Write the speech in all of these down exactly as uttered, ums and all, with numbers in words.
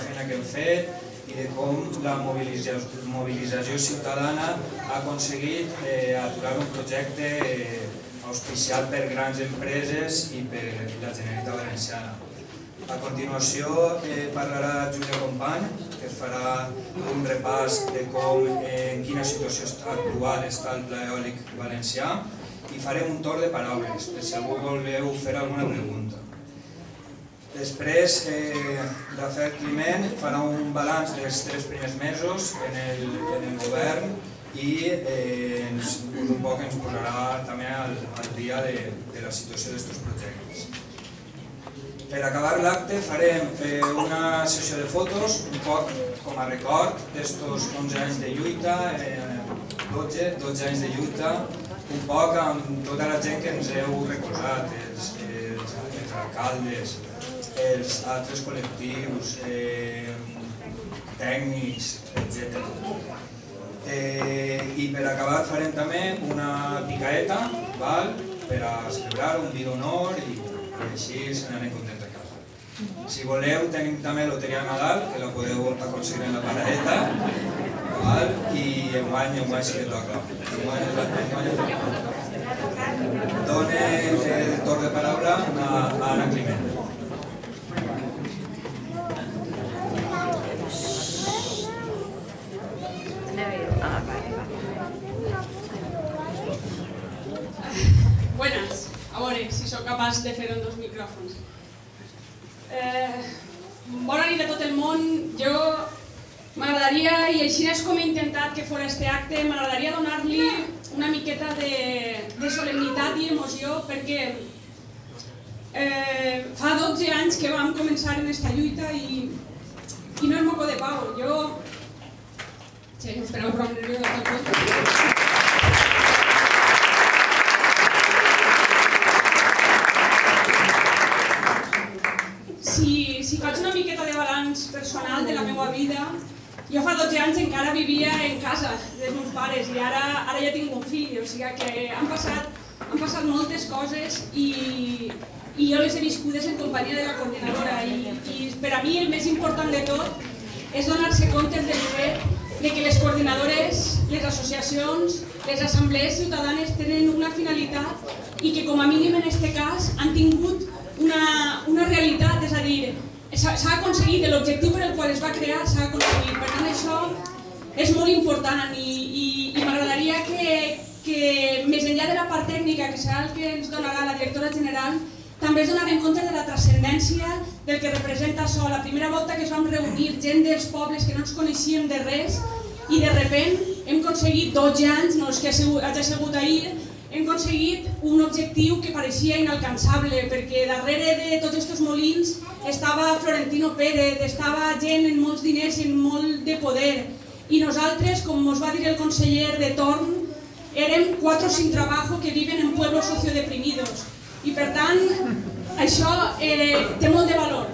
fent aquest fet i de com la mobilització ciutadana ha aconseguit aturar un projecte auspiciat per grans empreses i per la Generalitat Valenciana. A continuació parlarà Júlia Company, que farà un repàs de en quina situació actual està el pla eòlic valencià, i farem un torn de paraules, per si algú voleu fer alguna pregunta. Després, Rafel Climent farà un balanç dels tres primers mesos en el govern i un poc ens posarà també al dia de la situació d'aquests projectes. Per acabar l'acte farem una sessió de fotos, un poc com a record d'aquests onze anys de lluita, dotze anys de lluita, un poc amb tota la gent que ens heu recolzat, els alcaldes, els altres col·lectius, tècnics, etcètera. I per acabar farem també una picaeta per a celebrar un dia d'honor i així se n'anem contents a casa. Si voleu tenim també loteria de Nadal, que la podeu aconseguir en la paraeta, i en guany, en guany sí que toca. En guany és la primera. Dóna el torn de paraula a Ana Quimendi. Buenas, a veure si sóc capaç de fer-ho amb dos micròfons. Bona nit a tot el món. Jo M'agradaria, i així és com he intentat que fos este acte, m'agradaria donar-li una miqueta de solemnitat i emoció perquè fa dotze anys que vam començar en aquesta lluita i no és moco de pau. Jo... Sí, us fareu prou nerviós a tots. Si faig una miqueta de balanç personal de la meva vida, jo fa dotze anys encara vivia en casa dels meus pares i ara ja tinc un fill, o sigui que han passat moltes coses i jo les he viscudes en companyia de la coordinadora i per a mi el més important de tot és donar-se compte del fet que les coordinadores, les associacions, les assemblees ciutadanes tenen una finalitat i que com a mínim en aquest cas han tingut una realitat, és a dir, s'ha aconseguit, l'objectiu per al qual es va crear s'ha aconseguit, per tant això és molt important i m'agradaria que més enllà de la part tècnica, que serà el que ens donarà la directora general, també es donarà en compte de la transcendència del que representa això. La primera volta que es vam reunir gent dels pobles que no ens coneixíem de res i de sobte hem aconseguit dotze anys, no és que hagi sigut ahir, hem aconseguit un objectiu que pareixia inalcançable perquè darrere de tots aquests molins estava Florentino Pérez, estava gent amb molts diners i amb molt de poder i nosaltres, com ens va dir el conseller de torn, érem quatre sin trabajo que viven en pueblos sociodeprimidos i per tant això té molt de valor.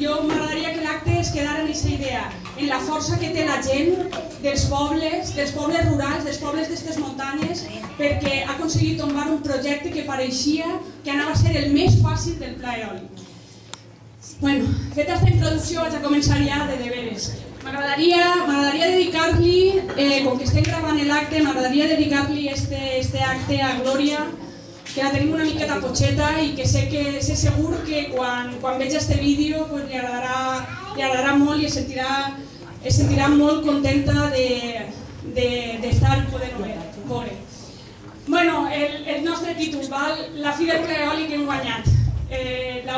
Jo m'agradaria que l'acte es quedara en aquesta idea, en la força que té la gent dels pobles, dels pobles rurals, dels pobles d'aquestes muntanyes, perquè ha aconseguit tombar un projecte que pareixia que anava a ser el més fàcil del pla eòlic. Bé, feta aquesta introducció vaig a començar ja de deberes. M'agradaria dedicar-li, com que estem gravant l'acte, m'agradaria dedicar-li aquest acte a Glòria, que la tenim una miqueta potxeta i que sé que sé segur que quan veig este vídeo li agradarà molt i es sentirà molt contenta d'estar podent veure. Bueno, el nostre títol, la fi del pla eòlic hem guanyat,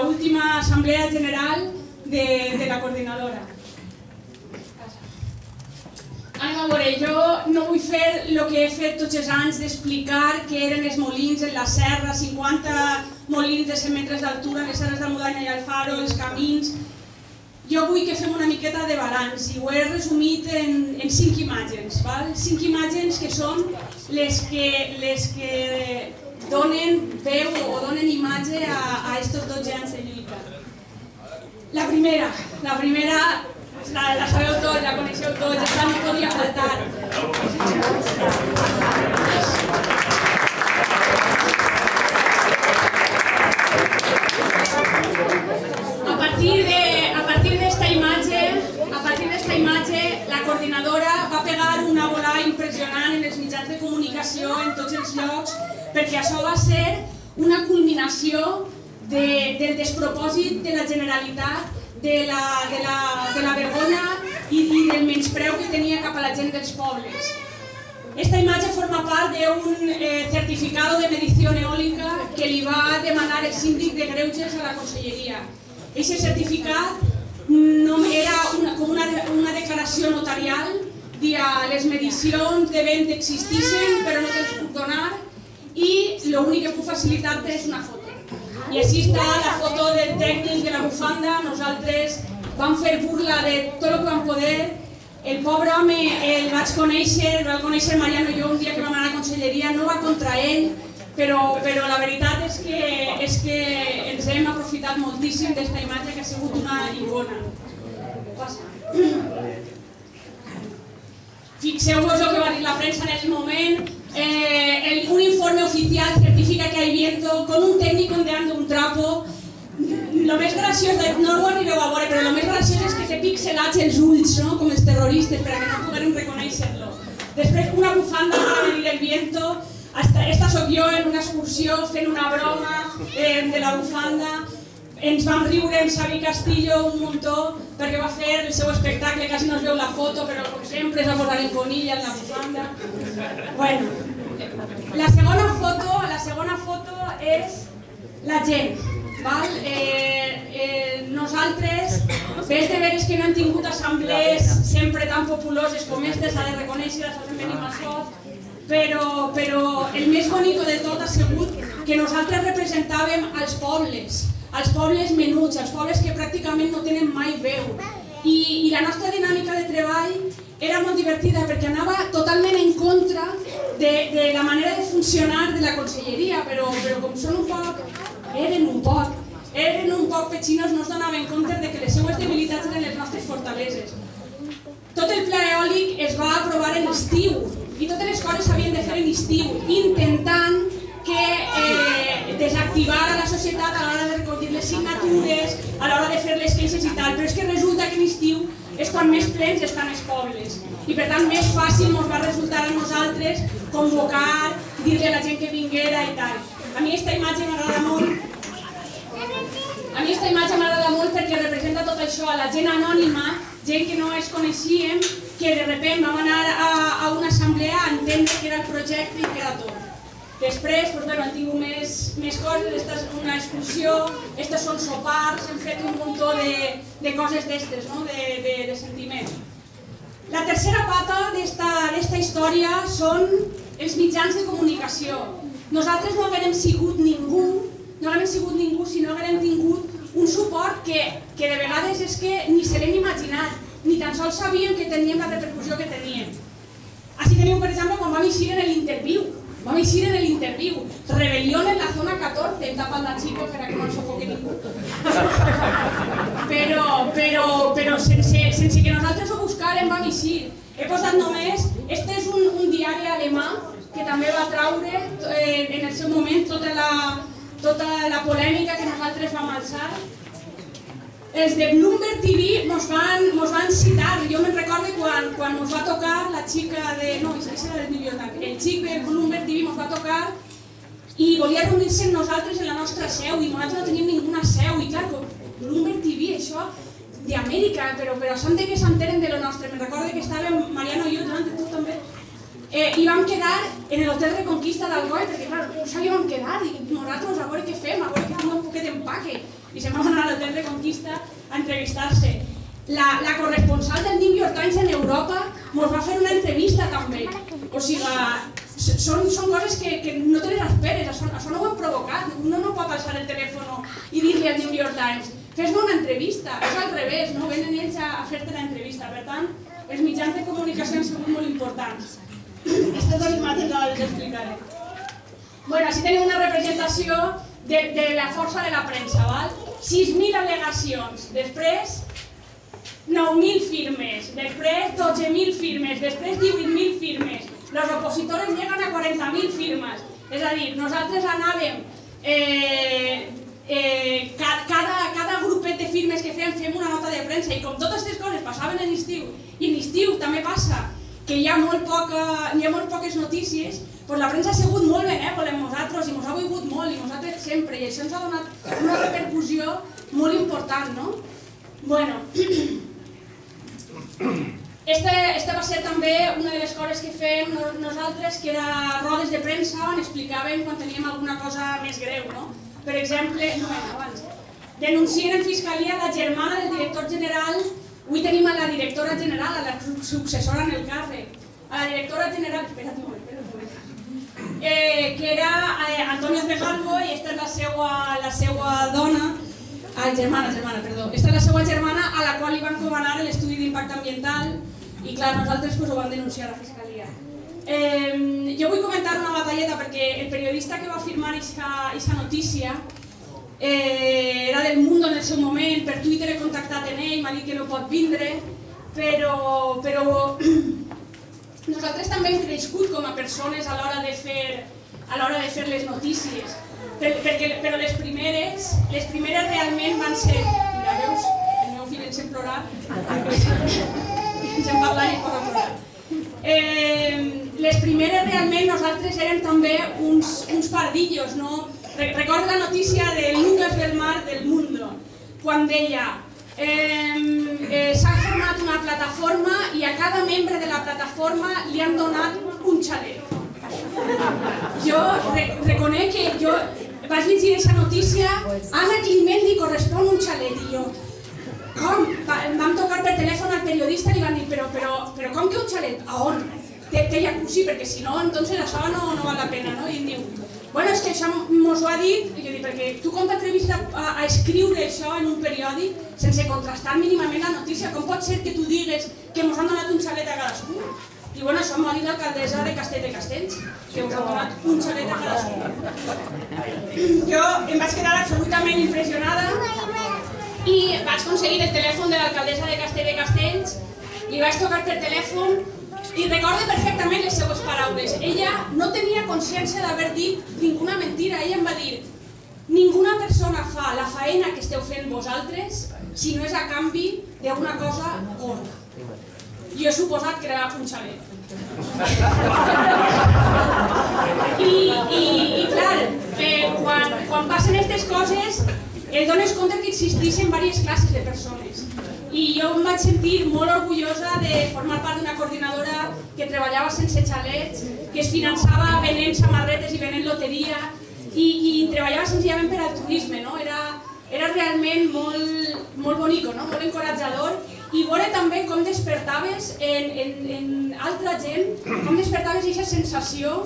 l'última assemblea general de la coordinadora. Anem a veure, jo no vull fer el que he fet tots els anys d'explicar que eren els molins en la serra, cinquanta molins de cent metres d'altura, les serres de Mudanya i el Faro, els camins... Jo vull que fem una miqueta de balanç i ho he resumit en cinc imatges, cinc imatges que són les que donen veu o donen imatge a aquests dotze anys de lluita. La primera, la primera... La sabeu tots, la coneixeu tots, ja està, no podia faltar. A partir d'esta imatge coordinadora va pegar una volada impressionant en els mitjans de comunicació, en tots els llocs, perquè això va ser una culminació de, del despropòsit de la Generalitat, de la, de la, de la vergonya i, i del menyspreu que tenia cap a la gent dels pobles. Esta imatge forma part d'un eh, certificado de medició eòlica que li va demanar el síndic de Greuges a la Conselleria. Aquest certificat no era una, com una, una declaració notarial, dia les medicions de vent existeixen però no te les puc donar i l'únic que puc facilitar-te és una foto. I així està la foto del tècnic de la bufanda, nosaltres vam fer burla de tot el que vam poder. El pobre home el vaig conèixer, el vaig conèixer Mariano i jo un dia que vam anar a la Conselleria, no va contra ell, però, però la veritat és que, és que ens hem aprofitat moltíssim d'esta imatge que ha sigut una icona. Passa. Fixeu-vos el que va dir la premsa en aquell moment. Eh, el, un informe oficial certifica que hay viento con un técnico ondeando un trapo. Lo més graciós, no ho arribeu a veure, però el més graciós és que té pixelats els ulls, no? Com els terroristes, perquè no poguem reconèixer-lo. Després una bufanda para medir el viento, esta soc jo en una excursió fent una broma eh, de la bufanda, ens vam riure amb Xavi Castillo un muntó perquè va fer el seu espectacle, quasi no es veu la foto, però com sempre es va posar en conilla en la bufanda. Bueno, la segona foto, la segona foto és la gent. Val? Eh, eh, nosaltres, ves de veres que no hem tingut assemblees sempre tan populoses com aquestes, s'ha de reconèixer, s'ha de venir més fort, però, però el més bonic de tot ha sigut que nosaltres representàvem els pobles, els pobles menuts, els pobles que pràcticament no tenen mai veu. I, i la nostra dinàmica de treball era molt divertida perquè anava totalment en contra de, de la manera de funcionar de la Conselleria, però, però com són un poc... Eren un poc, eren un poc petxinos, no es donaven compte que les seues debilitats eren les nostres fortaleses. Tot el pla eòlic es va aprovar en estiu i totes les coses s'havien de fer en estiu, intentant que eh, desactivara la societat a l'hora de recollir les signatures, a l'hora de fer les queixes i tal, però és que resulta que en estiu és quan més plens estan els pobles i per tant més fàcil ens va resultar a nosaltres convocar, dir-li a la gent que vinguera i tal. A mi aquesta imatge m'agrada molt. A mi aquesta imatge m'agrada molt perquè representa tot això, a la gent anònima, gent que no es coneixíem, que de sobte vam anar a, a una assemblea a entendre que era el projecte i que era tot. Després, doncs, bueno, han tingut més, més coses, esta és una excursió, estos són sopars, hem fet un muntó de, de coses d'estes, no? de, de, de sentiment. La tercera pata d'esta història són els mitjans de comunicació. Nosaltres no haguem sigut ningú, no haguem sigut ningú si no haguem tingut un suport que, que de vegades és que ni se l'hem imaginat, ni tan sols sabíem que teníem la repercussió que teníem. Així teniu, per exemple, quan vam eixir en l'interviu, vam eixir en l'interviu, rebel·lió en la zona catorze, hem tapat la xica per a que no ens sofoque ningú. Però, però, però sense, sense que nosaltres ho buscàrem, vam eixir. He posat només, este és un, un diari alemà, que també va traure eh, en el seu moment tota la, tota la polèmica que nosaltres vam alçar. Els de Bloomberg T V mos van, mos van citar. Jo me'n recordo quan, quan mos va tocar la xica de... No, això era del bibliotec. El xic de Bloomberg T V mos va tocar i volia reunir-se amb nosaltres en la nostra seu i nosaltres no teníem ninguna seu. I clar, Bloomberg T V, això d'Amèrica, però, però s'han de que s'enteren de lo nostre. Me'n recordo que estàvem Mariano i jo, tu també. Eh, I vam quedar en l'hotel Reconquista del Goy, perquè clar, no sabíem on quedar, i nosaltres a veure què fem, a veure que fem un poquet d'empaque. I se'n vam anar a l'hotel Reconquista a entrevistar-se. La, la corresponsal del New York Times en Europa ens va fer una entrevista també. O sigui, són, són coses que, que no te les esperes, això, això no ho hem provocat, no no pot passar el telèfon i dir-li al New York Times fes-me una entrevista, és al revés, no venen ells a, a fer-te l'entrevista. Per tant, els mitjans de comunicació han sigut molt importants. Aquestes dues imatges les explicaré. Bueno, així teniu una representació de, de la força de la premsa, val? sis mil al·legacions, després nou mil firmes, després dotze mil firmes, després divuit mil firmes, los opositores lleguen a quaranta mil firmes. És a dir, nosaltres anàvem, eh, eh, cada, cada grupet de firmes que fèiem, fem una nota de premsa i com totes aquestes coses passaven en estiu, i en estiu informatius també passa que hi ha molt poques notícies, doncs la premsa ha sigut molt benèvola amb nosaltres i ens ha volgut molt i nosaltres sempre, i això ens ha donat una repercussió molt important, no? Bueno, aquesta va ser també una de les coses que fèiem nosaltres, que era rodes de premsa on explicàvem quan teníem alguna cosa més greu, no? Per exemple, denuncien en fiscalia la germana del director general. Avui tenim a la directora general, a la successora en el càrrec, a la directora general, espera't un moment, espera't un moment, que era Antonia C. Halbo, i aquesta és la seva dona, germana, germana, perdó, aquesta és la seva germana a la qual li van comanar l'estudi d'impacte ambiental i clar, nosaltres ho vam denunciar a la fiscalia. Jo vull comentar una batalleta perquè el periodista que va firmar aquesta notícia era del Mundo en el seu moment, per Twitter he contactat amb ell, m'ha dit que no pot vindre, però nosaltres també hem crescut com a persones a l'hora de fer les notícies, però les primeres realment van ser... Mira, veus? El meu fill ens hem plorat, ens hem parlat i posa a plorar. Les primeres realment nosaltres érem també uns pardillos, no? Recordo la notícia de Lucas Belmar del Mundo, quan deia s'ha format una plataforma i a cada membre de la plataforma li han donat un xalet. Jo reconec que jo vaig llegir aquesta notícia, Ana Quimendi correspon un xalet, i jo, com? Vam tocar per telèfon al periodista i li van dir, però com que un xalet? A on? Té jacuzzi, perquè si no, entonces això no val la pena, no? I em diu, bueno, és que això mos ho ha dit, perquè tu com t'atrevis a escriure això en un periòdic sense contrastar mínimament la notícia? Com pot ser que tu digues que mos han donat un xalet a cadascú? I bueno, això m'ho ha dit l'alcaldessa de Castell de Castells, que mos han donat un xalet a cadascú. Jo em vaig quedar absolutament impressionada i vaig aconseguir el telèfon de l'alcaldessa de Castell de Castells, li vaig tocar per telèfon i recordo perfectament les seues paraules. Ella no tenia consciència d'haver dit ninguna mentira. Ella em va dir, ninguna persona fa la faena que esteu fent vosaltres si no és a canvi d'una cosa gorda. Jo he suposat que era un xalet. I clar, quan passen aquestes coses et dones compte que existeixen diverses classes de persones. I jo em vaig sentir molt orgullosa de formar part d'una coordinadora que treballava sense xalets, que es finançava venent samarretes i venent loteria i treballava senzillament per altruisme. Era realment molt bonic, molt encoratjador, i veure també com despertaves en altra gent, com despertaves aquesta sensació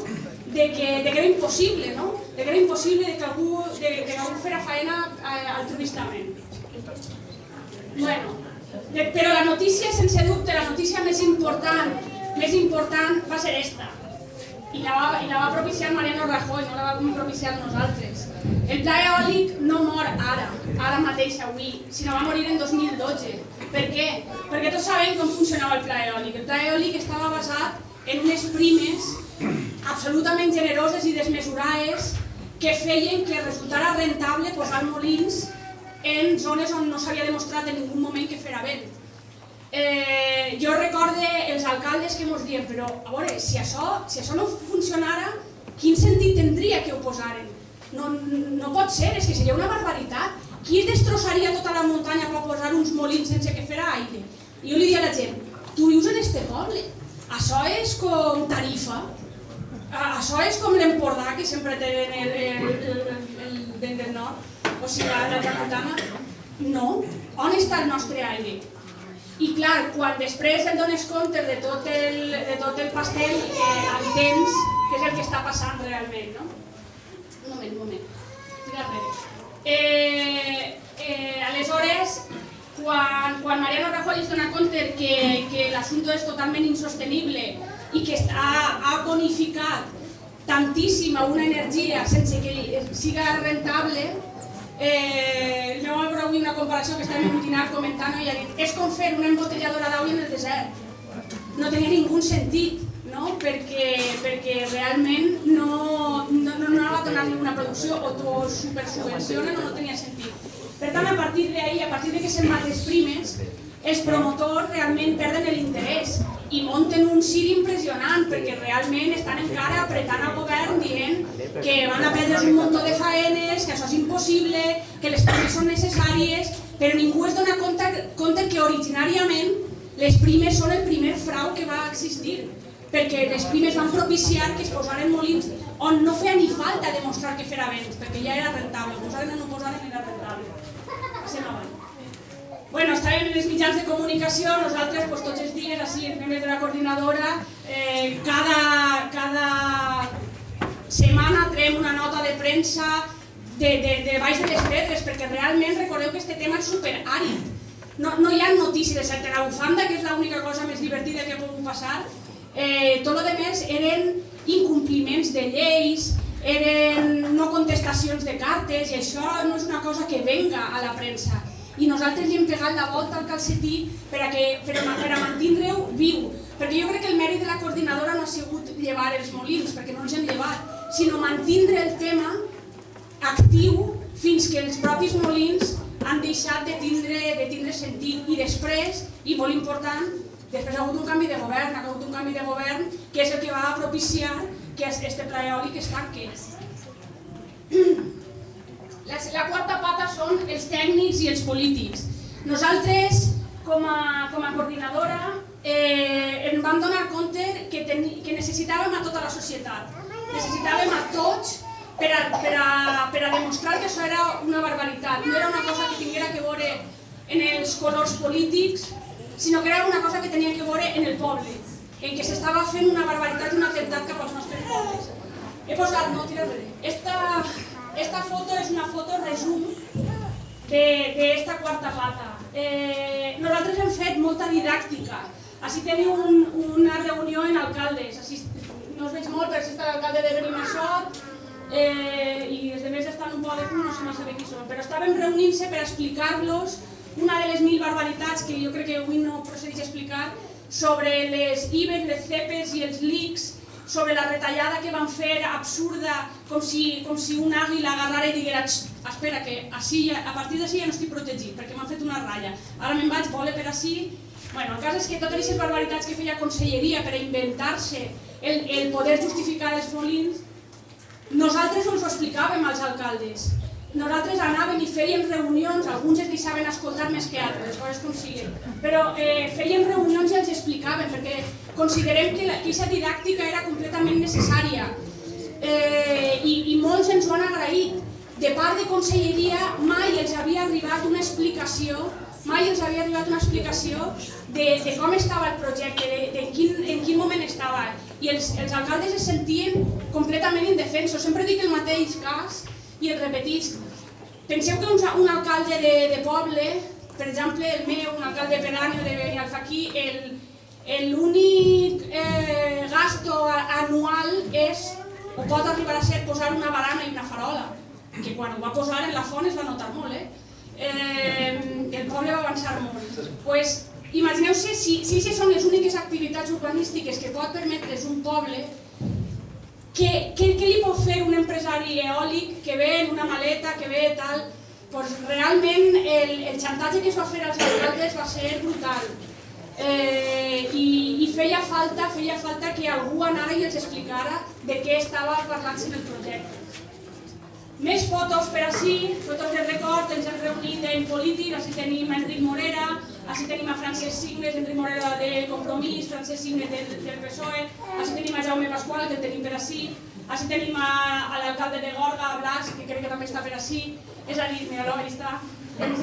de que era impossible, de que era impossible que algú fes feina altruistament. Però la notícia, sense dubte, la notícia més important va ser aquesta. I la va propiciar Mariano Rajoy, no la va propiciar nosaltres. El pla eòlic no mor ara, ara mateix, avui, sinó va morir en dos mil dotze. Per què? Perquè tots sabem com funcionava el pla eòlic. El pla eòlic estava basat en unes primes absolutament generoses i desmesurades que feien que resultara rentable posar molins en zones on no s'havia demostrat en ningun moment que fera vent. Jo recordo els alcaldes que ens diuen, però a veure, si això no funcionara, quin sentit tindria que ho posaren? No pot ser, és que seria una barbaritat. Qui es destrossaria tota la muntanya per posar uns molins sense que fera aire? I jo li dic a la gent, tu vius en este poble, això és com Tarifa, això és com l'Empordà que sempre té el vent del nord, o sigui, la tramuntana, no. On està el nostre aire? I clar, quan després et dones compte de tot el pastel al temps, que és el que està passant realment, no? Un moment, un moment. Tira enrere. Aleshores, quan Mariano Rajoy es dona compte que l'assumpte és totalment insostenible i que ha bonificat tantíssima una energia sense que siga rentable, jo vam veure avui una comparació que estàvem mutinant comentant i ha dit, és com fer una embotelladora d'aigua en el desert, no tenia ningun sentit, perquè realment no anava a donar ninguna producció o t'ho supersubvencionen o no tenia sentit. Per tant, a partir d'ahir, a partir que se'n van les primes, els promotors realment perden l'interès i munten un ciri impressionant perquè realment estan encara apretant al govern dient que van a perdre un munt de faenes, que això és impossible, que les coses són necessàries, però ningú es dona compte que originàriament les primes són el primer frau que va existir, perquè les primes van propiciar que es posaren molins on no feia ni falta demostrar que fer avents, perquè ja era rentable, ho posaren o no ho posaren era rentable. Passem avant. Bueno, estàvem en els mitjans de comunicació, nosaltres tots els dies, així els membres de la coordinadora, cada setmana traiem una nota de premsa de baix de les pedres, perquè realment recordeu que aquest tema és superàrid. No hi ha notícies, excepte la bufanda, que és l'única cosa més divertida que ha pogut passar. Tot el que més eren incompliments de lleis, eren no contestacions de cartes, i això no és una cosa que venga a la premsa. I nosaltres li hem pegat la volta al calcetí per a mantindre-ho viu. Perquè jo crec que el mèrit de la coordinadora no ha sigut llevar els molins, perquè no els hem llevat, sinó mantindre el tema actiu fins que els propis molins han deixat de tindre sentit. I després, i molt important, després ha hagut un canvi de govern, ha hagut un canvi de govern que és el que va propiciar que aquest pla eòlic es tanqui. La quarta pata són els tècnics i els polítics. Nosaltres, com a coordinadora, ens vam donar compte que necessitàvem a tota la societat, necessitàvem a tots per a demostrar que això era una barbaritat, no era una cosa que tinguera que veure en els colors polítics, sinó que era una cosa que tenia que veure en el poble, en què s'estava fent una barbaritat i un atemptat cap als nostres pobles. He posat, no tira enrere. Esta foto és una foto resum d'esta quarta pata. Nosaltres hem fet molta didàctica. Així teniu una reunió en alcaldes. No us veig molt, però és l'alcalde de Grimesot i els altres estan un poc de fum, no sé massa bé qui són. Però estàvem reunint-se per explicar-los una de les mil barbaritats que jo crec que avui no procedeix a explicar sobre les I B Es, les C E P E S i els L I Cs, sobre la retallada que van fer absurda, com si un àguila agarrara i diguera espera que a partir d'ací ja no estic protegit perquè m'han fet una ratlla, ara me'n vaig voler per ací. Bueno, el cas és que totes aquestes barbaritats que feia Conselleria per inventar-se el poder justificar els molins, nosaltres ens ho explicàvem als alcaldes. Nosaltres anàvem i fèiem reunions, alguns es deixaven escoltar més que altres, coses com siguin, però fèiem reunions i els explicaven, perquè considerem que aquesta didàctica era completament necessària i molts ens ho han agraït. De part de Conselleria mai els havia arribat una explicació, mai els havia arribat una explicació de com estava el projecte, en quin moment estava, i els alcaldes es sentien completament indefensos. Sempre dic el mateix cas i el repetís. Penseu que un alcalde de poble, per exemple el meu, un alcalde de Pedània o de Benyalfaquí, l'únic gasto anual és, o pot arribar a ser, posar una barana i una farola, que quan ho va posar en la font es va notar molt, el poble va avançar molt. Imagineu-se si aquestes són les úniques activitats urbanístiques que pot permetre's un poble. Què li pot fer un empresari eòlic que ve en una maleta, que ve tal? Doncs realment el xantatge que es va fer als alcaldes va ser brutal. I feia falta que algú anara i els explicara de què estava parlant-se en el projecte. Més fotos per ací, fotos de record, ens hem reunit en polític, ací tenim Enric Morera, ací tenim a Francesc Signes, Enric Morera de Compromís, Francesc Signes del P S O E, ací tenim a Jaume Pasqual, que el tenim per ací, ací tenim a l'alcalde de Gorga, a Blas, que crec que també està per ací, és a dir, mira, l'home està. Ens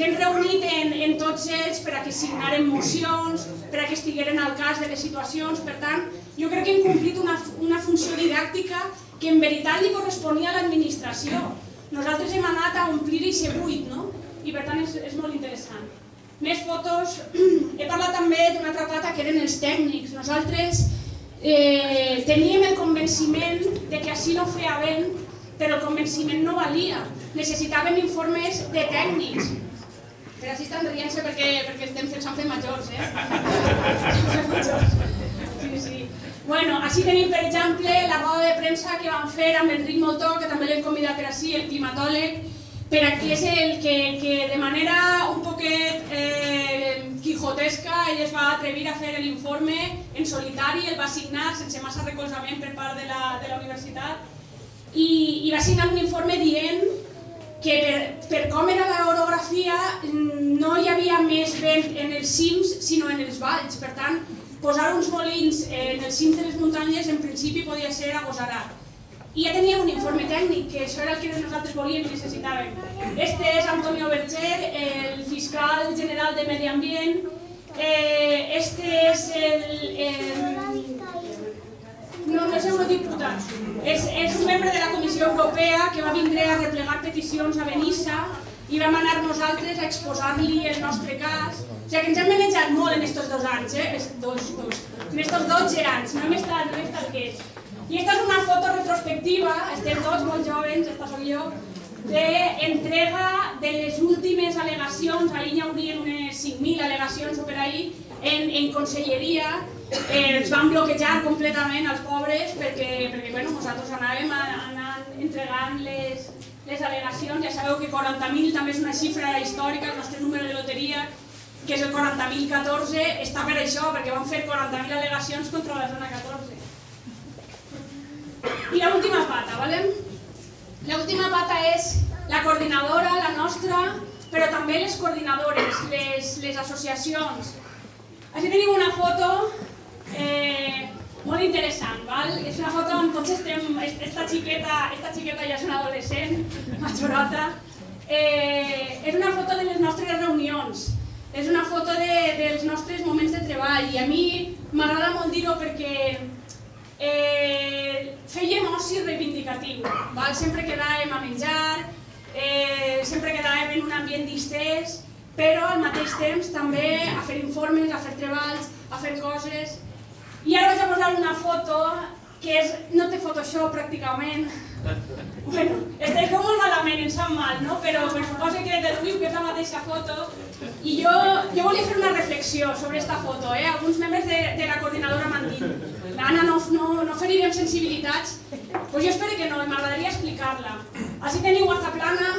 hem reunit en tots ells per a que signaren mocions, per a que estigueren al cas de les situacions, per tant, jo crec que hem complit una funció didàctica que en veritat li corresponia a l'administració. Nosaltres hem anat a omplir i ser buit, no? I per tant és molt interessant. Més fotos. He parlat també d'una altra pata que eren els tècnics. Nosaltres teníem el convenciment que així no feia vent, però el convenciment no valia. Necessitàvem informes de tècnics. Però així estan rient-se perquè s'han fet majors, eh? S'han fet majors. Sí, sí. Bueno, així tenim, per exemple, la roda de premsa que vam fer amb Enric Moltó, que també l'hem convidat per ací, el climatòleg, per a qui és el que de manera un poquet Gotesca, ell es va atrevir a fer l'informe en solitari, el va signar sense massa recolzament per part de la, de la universitat i, i va signar un informe dient que per, per com era l'orografia no hi havia més vent en els cims sinó en els valls, per tant posar uns molins en els cims de les muntanyes en principi podia ser agosarat. I ja teníem un informe tècnic, que això era el que nosaltres volíem i necessitàvem. Este és Antonio Berger, el fiscal general de Medi Ambient. Este és el... no, no és eurodiputat. És un membre de la Comissió Europea que va vindre a replegar peticions a Benissa i vam anar nosaltres a exposar-li el nostre cas. O sigui que ens hem manejat molt en aquests dos anys, en aquests dotze anys, no hem estat quiets. I aquesta és una foto retrospectiva, estem tots molt joves, esta soc jo, d'entrega de les últimes al·legacions, ahir hi haurien unes cinc mil al·legacions o per ahir, en conselleria, ens van bloquejar completament els pobres perquè nosaltres anàvem entregant les al·legacions, ja sabeu que quaranta mil també és una xifra històrica, el nostre número de loteria, que és el quaranta mil catorze, està per això, perquè van fer quaranta mil al·legacions contra la zona catorze. I l'última pata, valem? L'última pata és la coordinadora, la nostra, però també les coordinadores, les associacions. Així tenim una foto molt interessant, val? És una foto on tots estem, esta xiqueta ja és una adolescent, majorota. És una foto de les nostres reunions, és una foto dels nostres moments de treball i a mi m'agrada molt dir-ho perquè fèiem oci reivindicatiu, sempre quedàvem a menjar, sempre quedàvem en un ambient distès, però al mateix temps també a fer informes, a fer treballs, a fer coses. I ara vaig a posar una foto que no té Photoshop pràcticament, es treu molt malament, em sap mal, però suposo que deduïu que és la mateixa foto. I jo volia fer una reflexió sobre aquesta foto, alguns membres de la coordinadora m'han dit Anna, no oferirem sensibilitats, doncs jo espero que no, i m'agradaria explicar-la. Així teniu a Zaprana,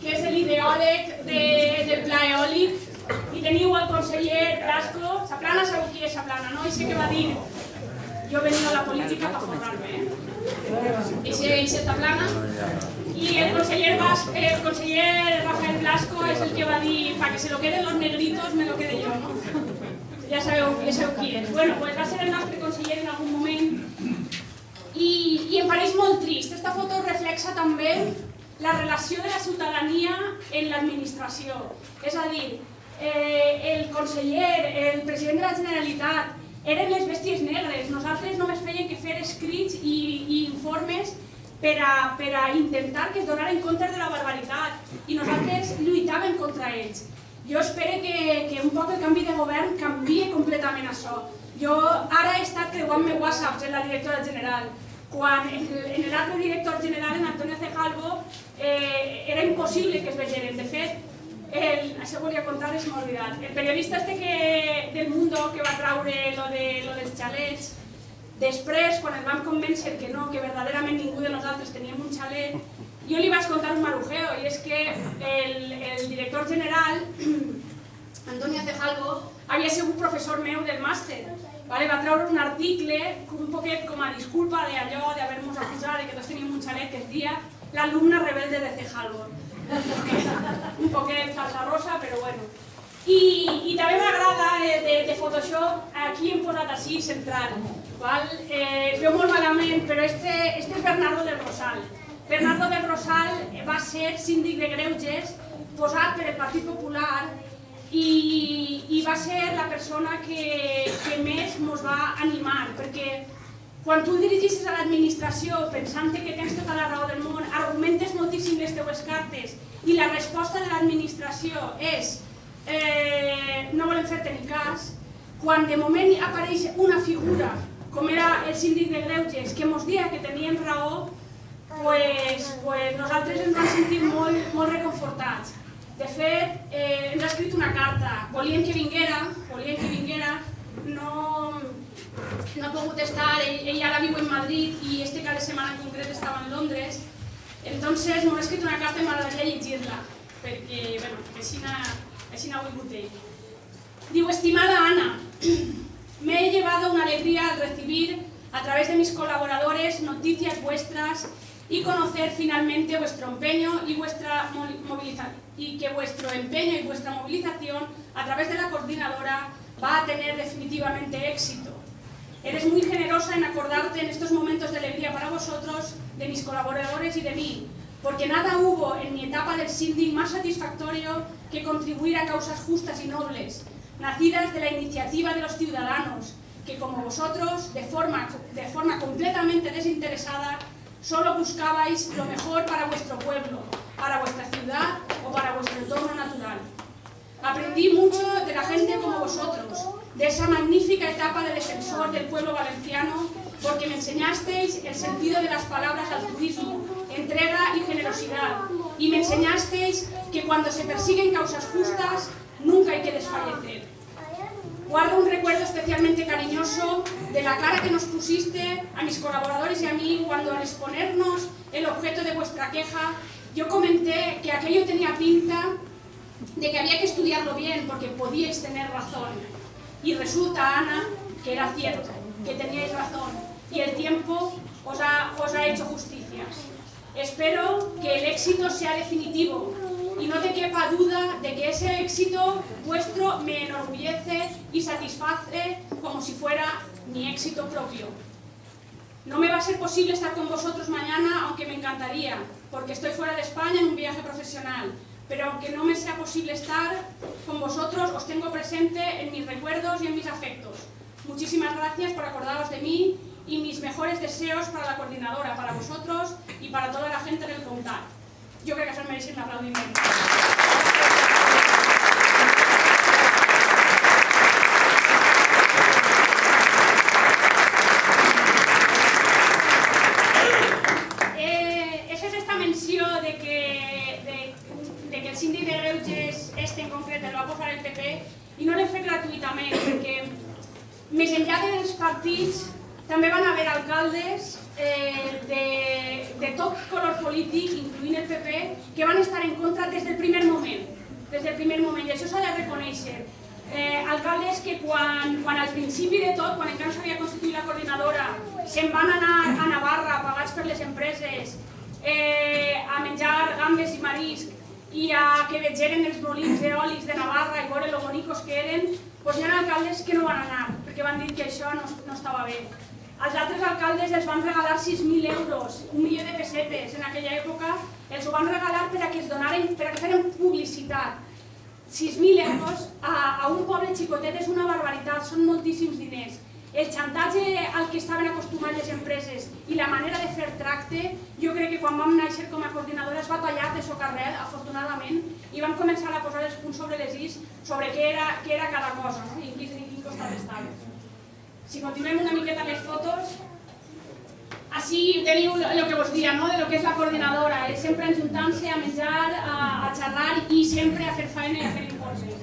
que és l'ideòleg del pla eòlic, i teniu el conseller Rasco. Zaprana, sabeu qui és Zaprana, no? I sé que va dir, jo venia a la política per forrar-me, eh? I sé Zaprana. I el conseller Rafel Blasco és el que va dir, pa que se lo queden los negritos, me lo quede yo, no? Ja sabeu qui és. Bueno, doncs va ser el nostre conseller en algun moment i em pareix molt trist. Aquesta foto reflexa també la relació de la ciutadania en l'administració. És a dir, el conseller, el president de la Generalitat, eren les bèsties negres. Nosaltres només fèiem que fer escrits i informes per a intentar que es donaren compte de la barbaritat i nosaltres lluitàvem contra ells. Jo espero que un poc el canvi de govern canvie completament això. Jo ara he estat creuant-me whatsapps en la directora general. Quan en l'altre director general, en Antonia C. Halbo, era impossible que es vegeren. De fet, això volia contar i se m'ha oblidat. El periodista del Mundo que va traure lo dels xalets, després, quan el vam convèncer que no, que verdaderament ningú de nosaltres teníem un xalet, jo li vaig contar un marujeo, i és que el director general, Antonia C. Halbo, havia sigut professor meu del màster. Va treure un article, un poquet com a disculpa d'allò d'haver-nos acusat que tots teníem un xalet que es dia l'alumna rebelde de C. Halbo. Un poquet falsa rosa, però bueno. I també m'agrada de Photoshop, aquí hem posat així central. Es veu molt malament, però este és Bernardo del Rosal. Bernardo del Rosal va ser síndic de Greuges, posat per el Partit Popular, i va ser la persona que més ens va animar, perquè quan tu dirigeixes a l'administració pensant que tens tota la raó del món, argumentes moltíssim les teues cartes i la resposta de l'administració és no volem fer-te ni cas, quan de moment apareix una figura, com era el síndic de Greuges, que ens deia que teníem raó, doncs nosaltres ens vam sentir molt reconfortats. De fet, ens ha escrit una carta, volíem que vinguera, no ha pogut estar, ella ara viu en Madrid i este cap de setmana en concret estava en Londres, entonces m'ha escrit una carta i m'agradaria llegir-la, perquè així n'ha volgut ell. Digo, estimada Ana, me he llevado una alegría al recibir a través de mis colaboradores noticias vuestras y conocer finalmente vuestro empeño y vuestra movilización, y que vuestro empeño y vuestra movilización a través de la coordinadora va a tener definitivamente éxito. Eres muy generosa en acordarte en estos momentos de alegría para vosotros, de mis colaboradores y de mí, porque nada hubo en mi etapa del síndic más satisfactorio que contribuir a causas justas y nobles, nacidas de la iniciativa de los ciudadanos, que como vosotros, de forma, de forma completamente desinteresada, solo buscabais lo mejor para vuestro pueblo, para vuestra ciudad o para vuestro entorno natural. Aprendí mucho de la gente como vosotros, de esa magnífica etapa de defensor del pueblo valenciano, porque me enseñasteis el sentido de las palabras altruismo, entrega y generosidad, y me enseñasteis que cuando se persiguen causas justas, nunca hay que desfallecer. Guardo un recuerdo especialmente cariñoso de la cara que nos pusiste a mis colaboradores y a mí cuando, al exponernos el objeto de vuestra queja, yo comenté que aquello tenía pinta de que había que estudiarlo bien porque podíais tener razón. Y resulta, Ana, que era cierto, que teníais razón, y el tiempo os ha, os ha hecho justicia. Espero que el éxito sea definitivo, y no te quepa duda de que ese éxito vuestro me enorgullece y satisface como si fuera mi éxito propio. No me va a ser posible estar con vosotros mañana, aunque me encantaría, porque estoy fuera de España en un viaje profesional. Pero aunque no me sea posible estar con vosotros, os tengo presente en mis recuerdos y en mis afectos. Muchísimas gracias por acordaros de mí y mis mejores deseos para la coordinadora, para vosotros y para toda la gente del comtat. Yo creo que eso merece un aplaudimiento. Eh, esa es esta menció de que, de, de que el síndic de Greuges, este en concret, el va posar el P P, i no l'he fet gratuïtament, perquè més enllà dels partits també van haver alcaldes eh, de, de tot color polític, incloent el P P, que van estar en contra des del primer moment. Des del primer moment, i això s'ha de reconèixer. Eh, alcaldes que quan, quan al principi de tot, quan encara no s'havia constituït la coordinadora, se'n van anar a Navarra pagats per les empreses eh, a menjar gambes i marisc i a que vegeren els molins eòlics de Navarra i veure lo bonicos que eren, doncs hi ha alcaldes que no van anar, perquè van dir que això no, no estava bé. Als altres alcaldes els van regalar sis mil euros, un milió de pessetes en aquella època, els ho van regalar per a que es donaren, per a que feren publicitat. sis mil euros a, a un poble xicotet és una barbaritat, són moltíssims diners. El xantatge al que estaven acostumades les empreses i la manera de fer tracte, jo crec que quan vam néixer com a coordinadora es va tallar de socarrel, afortunadament, i vam començar a posar els punts sobre les is, sobre què era, què era cada cosa, no? I en quin costat estava. Si continuem una miqueta les fotos, així teniu el que vos dia, no? De lo que és la coordinadora, eh? Sempre ajuntant-se a menjar, a, a xerrar i sempre a fer feina i a fer informes.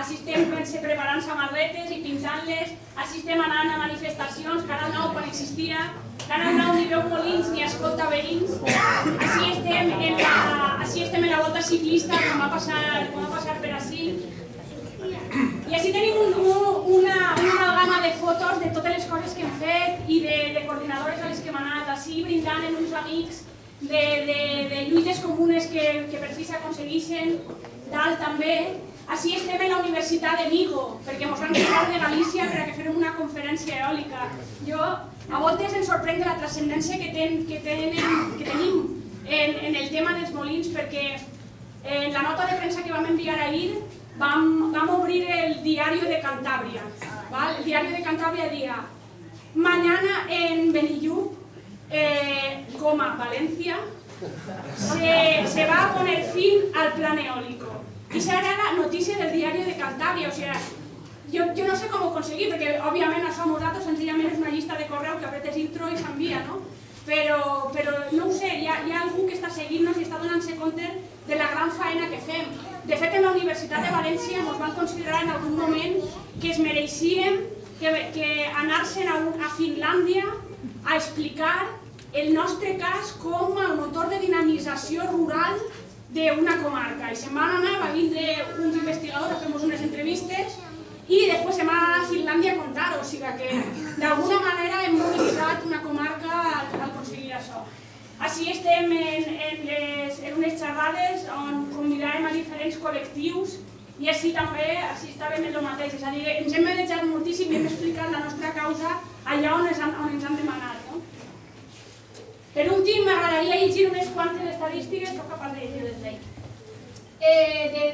Així estem preparant samarretes i pintant-les, així estem anant a manifestacions, Canal nou quan existia, Canal nou ni veu molins ni escolta veïns, així estem en la, així estem en la volta ciclista com va passar, com va passar per així. I així tenim un, una, una gamma de fotos de totes les coses que hem fet i de, de coordinadores a les que hem anat, així brindant en uns amics de, de, de lluites comunes que, que per fi s'aconsegueixen, dalt també. Així estem a la Universitat de Vigo, perquè ens van portar de Galícia per a que fem una conferència eòlica. Jo, a voltes em sorprèn de la transcendència que, ten, que, tenen, que tenim en, en el tema dels molins, perquè en la nota de premsa que vam enviar ahir Vam, vam obrir el Diario de Cantàbria. ¿Vale? El Diario de Cantàbria dia mañana en Benillup, eh, coma, Valencia, se, se va a poner fin al plan eólico. I serà la notícia del Diario de Cantàbria. O sea, jo, jo no sé com ho aconseguir, perquè òbviament això a nosaltres senzillament és una llista de correu que apretes intro i s'envia, no? Però, però no ho sé, hi ha, hi ha algú que està seguint-nos i està donant-se compte de la gran feina que fem. De fet, en la Universitat de València ens van considerar en algun moment que es mereixíem que, que anar-se'n a, a Finlàndia a explicar el nostre cas com el motor de dinamització rural d'una comarca. I se'n van anar, va vindre uns investigadors a fer-nos unes entrevistes y después se va a Finlàndia a contar, o sigui que d'alguna manera hem mobilitzat una comarca al aconseguir això. Així estem en unes xerrades on convidarem a diferents col·lectius i així també estàvem en el mateix, és a dir, ens hem manejat moltíssim i hem explicat la nostra causa allà on ens han demanat. Per últim, m'agradaria llegir unes quantes estadístiques, soc capaç de llegir-les bé,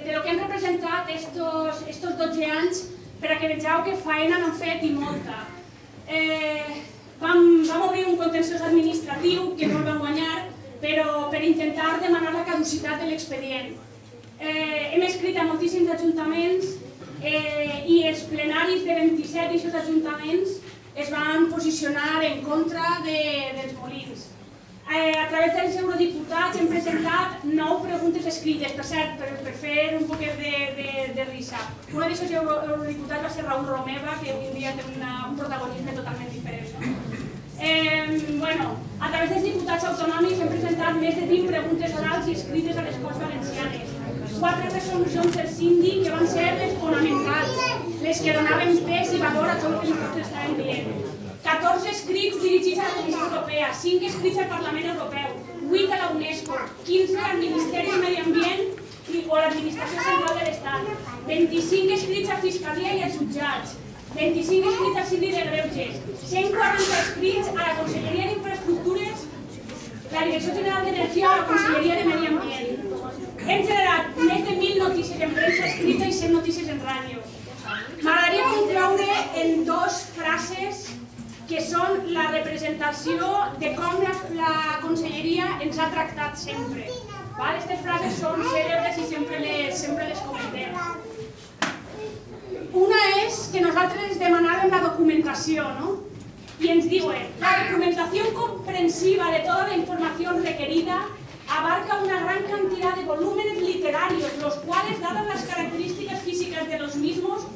de lo que han representat estos dotze anys per a que vegeu que faena n'han fet i molta. Vam obrir un contenciós administratiu que no el vam guanyar, però per intentar demanar la caducitat de l'expedient. Hem escrit a moltíssims ajuntaments i els plenaris de vint-i-set d'aquests ajuntaments es van posicionar en contra dels molins. A través dels eurodiputats hem presentat nou preguntes escrites, per cert, per fer un poquet de risa. Una d'aquests eurodiputats va ser Raül Romeva, que avui en dia té un protagonisme totalment diferent. A través dels diputats autonòmics hem presentat més de vint preguntes orals i escrites a les Corts Valencianes. Quatre resolucions del síndic que van ser les fonamentals, les que donaven pes i valor a tot el que nosaltres estàvem dient. catorze escrits dirigits a la Comissió Europea, cinc escrits al Parlament Europeu, vuit a la UNESCO, quinze al Ministeri del Medi Ambient o a l'Administració Central de l'Estat, vint-i-cinc escrits a Fiscalia i als jutjats, vint-i-cinc escrits al Síndic de Greuges, cent quaranta escrits a la Conselleria d'Infraestructures, la Direcció General d'Energia o la Conselleria de Medi Ambient. Hem generat més de mil notícies en premsa escrita i cent notícies en ràdio. M'agradaria concloure en dues frases que són la representació de com la conselleria ens ha tractat sempre. Aquestes frases són cèlebres i sempre les comentem. Una és que nosaltres demanàvem la documentació, no? I ens diuen, la documentació comprensiva de tota la informació requerida abarca una gran cantidad de volúmenes literarios, los cuales, dadas las características físicas de los mismos,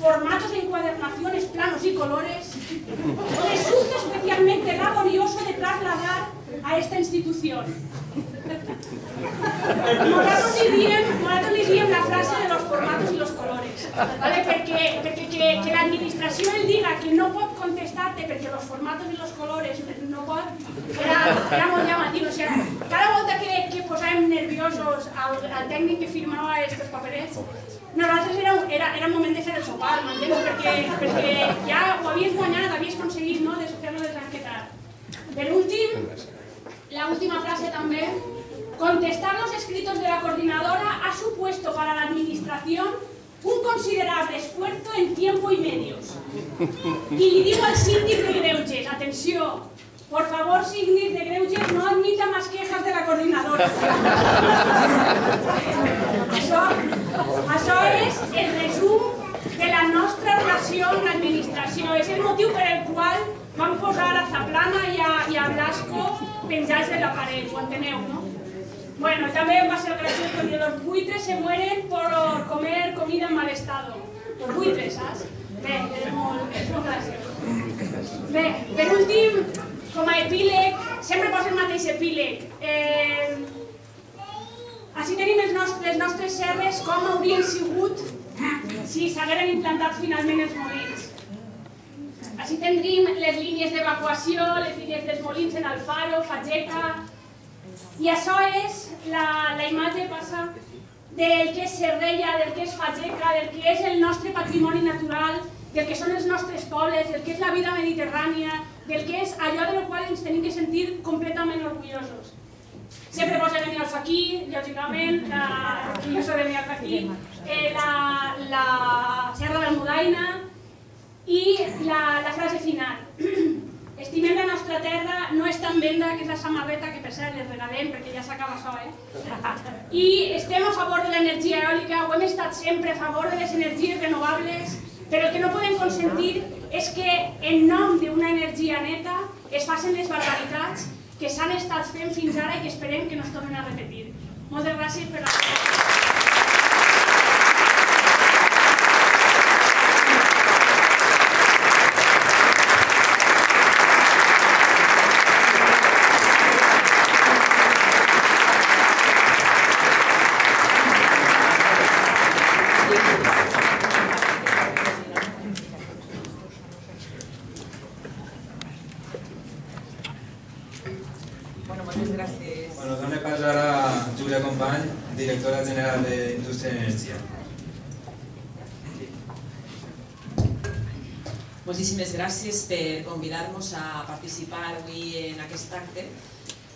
formatos de encuadernaciones, planos y colores, resulta especialmente laborioso de trasladar a esta institución. Nosaltres li diem la frase de los formatos y los colores, perquè que l'administració el diga que no pot contestar-te perquè los formatos i los colores no pot, era molt llamatiu. Cada volta que posàvem nerviosos al tècnic que firmava aquests paperets, nosaltres era un moment de fer el sopar, perquè ja ho havies guanyat, havies aconseguit fer-lo desbanquetar. Per últim, l'última frase també, contestar los escritos de la coordinadora ha supuesto para la administración un considerable esfuerzo en tiempo y medios. Y le digo al síndic de Greuges, atención, por favor, síndic de Greuges, no admita más quejas de la coordinadora. Això és el resum de la nostra relació amb l'administració. És el motiu per el qual vam posar a Zaprana i a Blasco penjats de la paret, ho enteneu, no? Bueno, també va ser gràcies perquè los buitres se mueren por comer comida en mal estado. Los buitres, saps? Bé, és molt gràcies. Bé, per últim, com a epíleg, sempre poso el mateix epíleg. Així tenim les nostres serres com haurien sigut si s'hagueren implantat finalment els molins. Així tindríem les línies d'evacuació, les línies dels molins en Alfaro, Fageca... I això és la imatge passa del que és Serrella, del que és Fageca, del que és el nostre patrimoni natural, del que són els nostres pobles, del que és la vida mediterrània, del que és allò del qual ens hem de sentir completament orgullosos. Sempre posa Benyalfaquí, lògicament, jo soc de Benyalfaquí, la serra del Mudanya i la frase final. Estimem la nostra terra, no és tan venda, que és la samarreta que per cert les regalem perquè ja s'acaba això, eh? I estem a favor de l'energia eòlica, ho hem estat sempre a favor de les energies renovables, però el que no podem consentir és que en nom d'una energia neta es facin les barbaritats que s'han estat fent fins ara i que esperem que no es tornin a repetir. Moltes gràcies per l'atenció. Moltes gràcies. Dono pas ara a Júlia Company, directora general d'Indústria i Energia. Moltíssimes gràcies per convidar-nos a participar avui en aquest acte.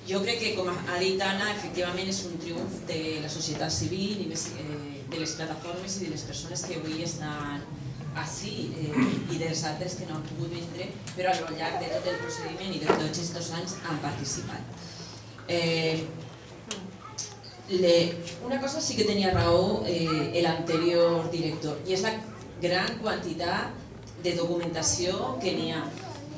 Jo crec que, com ha dit Anna, efectivament és un triomf de la societat civil, de les plataformes i de les persones que avui estan així i dels altres que no han pogut vindre, però al llarg de tot el procediment i de tots aquests dos anys han participat. Una cosa sí que tenia raó l'anterior director, i és la gran quantitat de documentació que n'hi ha.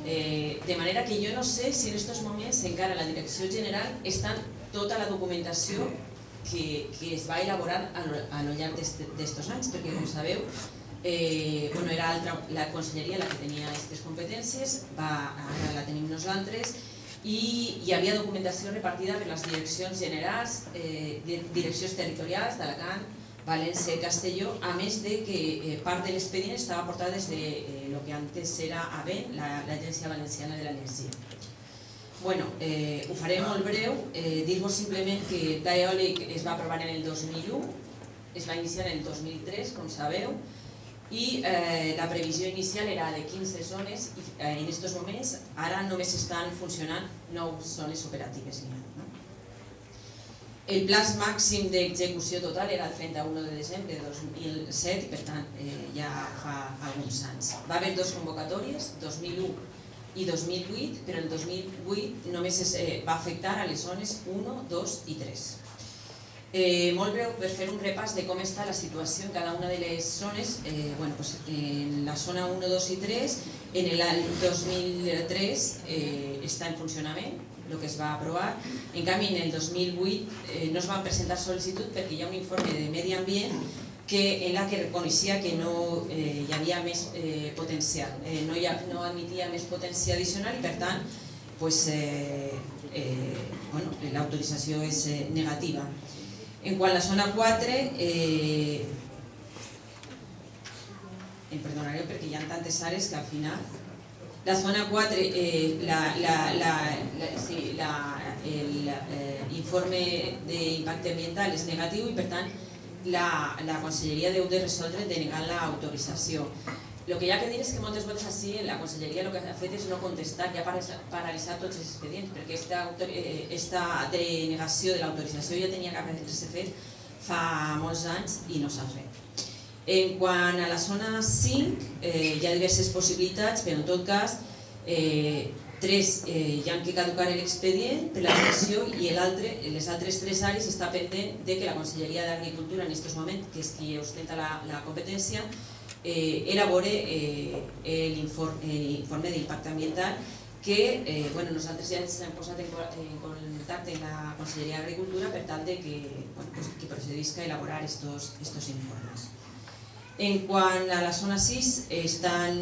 De manera que jo no sé si en aquests moments encara la Direcció General està tota la documentació que es va elaborar al llarg d'aquests anys, perquè com sabeu era la conselleria la que tenia aquestes competències, ara la tenim nosaltres, i hi havia documentació repartida per les direccions generals, direccions territorials d'Alacant, València i Castelló, a més de que part de l'expedient estava portat des del que antes era AVEN, l'Agència Valenciana de l'Energia. Ho faré molt breu, dir-vos simplement que d'eòlic es va aprovar en el dos mil u, es va iniciar en el dos mil tres, com sabeu, i la previsió inicial era de quinze zones i en aquests moments ara només estan funcionant nou zones operatives. El pla màxim d'execució total era el trenta-u de desembre de dos mil set, per tant ja fa alguns anys. Va haver dues convocatòries, dos mil u i dos mil vuit, però el dos mil vuit només va afectar a les zones u, dos i tres. Molt breu per fer un repàs de com està la situació en cada una de les zones. En la zona u, dos i tres, en el dos mil tres està en funcionament el que es va aprovar. En canvi, en el dos mil vuit no es van presentar sol·licitud perquè hi ha un informe de medi ambient en la que reconeixia que no hi havia més potencial, no admetia més potència addicional i per tant l'autorització és negativa. En quant a la zona quatre, em perdonareu perquè hi ha tantes àrees que al final... La zona quatre, l'informe d'impacte ambiental és negatiu i per tant la Conselleria deu de resoldre denegant l'autorització. El que hi ha que dir és que moltes vegades així la Conselleria el que ha fet és no contestar, ja ha paralitzat tots els expedients, perquè aquesta denegació de l'autorització ja tenia que haver-se fet fa molts anys i no s'ha fet. En quant a la zona cinc, hi ha diverses possibilitats, però en tot cas, tres hi ha que caducar l'expedient per la direcció i les altres tres àrees està pendent que la Conselleria d'Agricultura en aquests moments, que és qui ostenta la competència, elabore l'informe d'impacte ambiental que nosaltres ja ens hem posat en contacte amb la Conselleria d'Agricultura per tal que procedisca a elaborar aquests informes. En quant a la zona sis, estan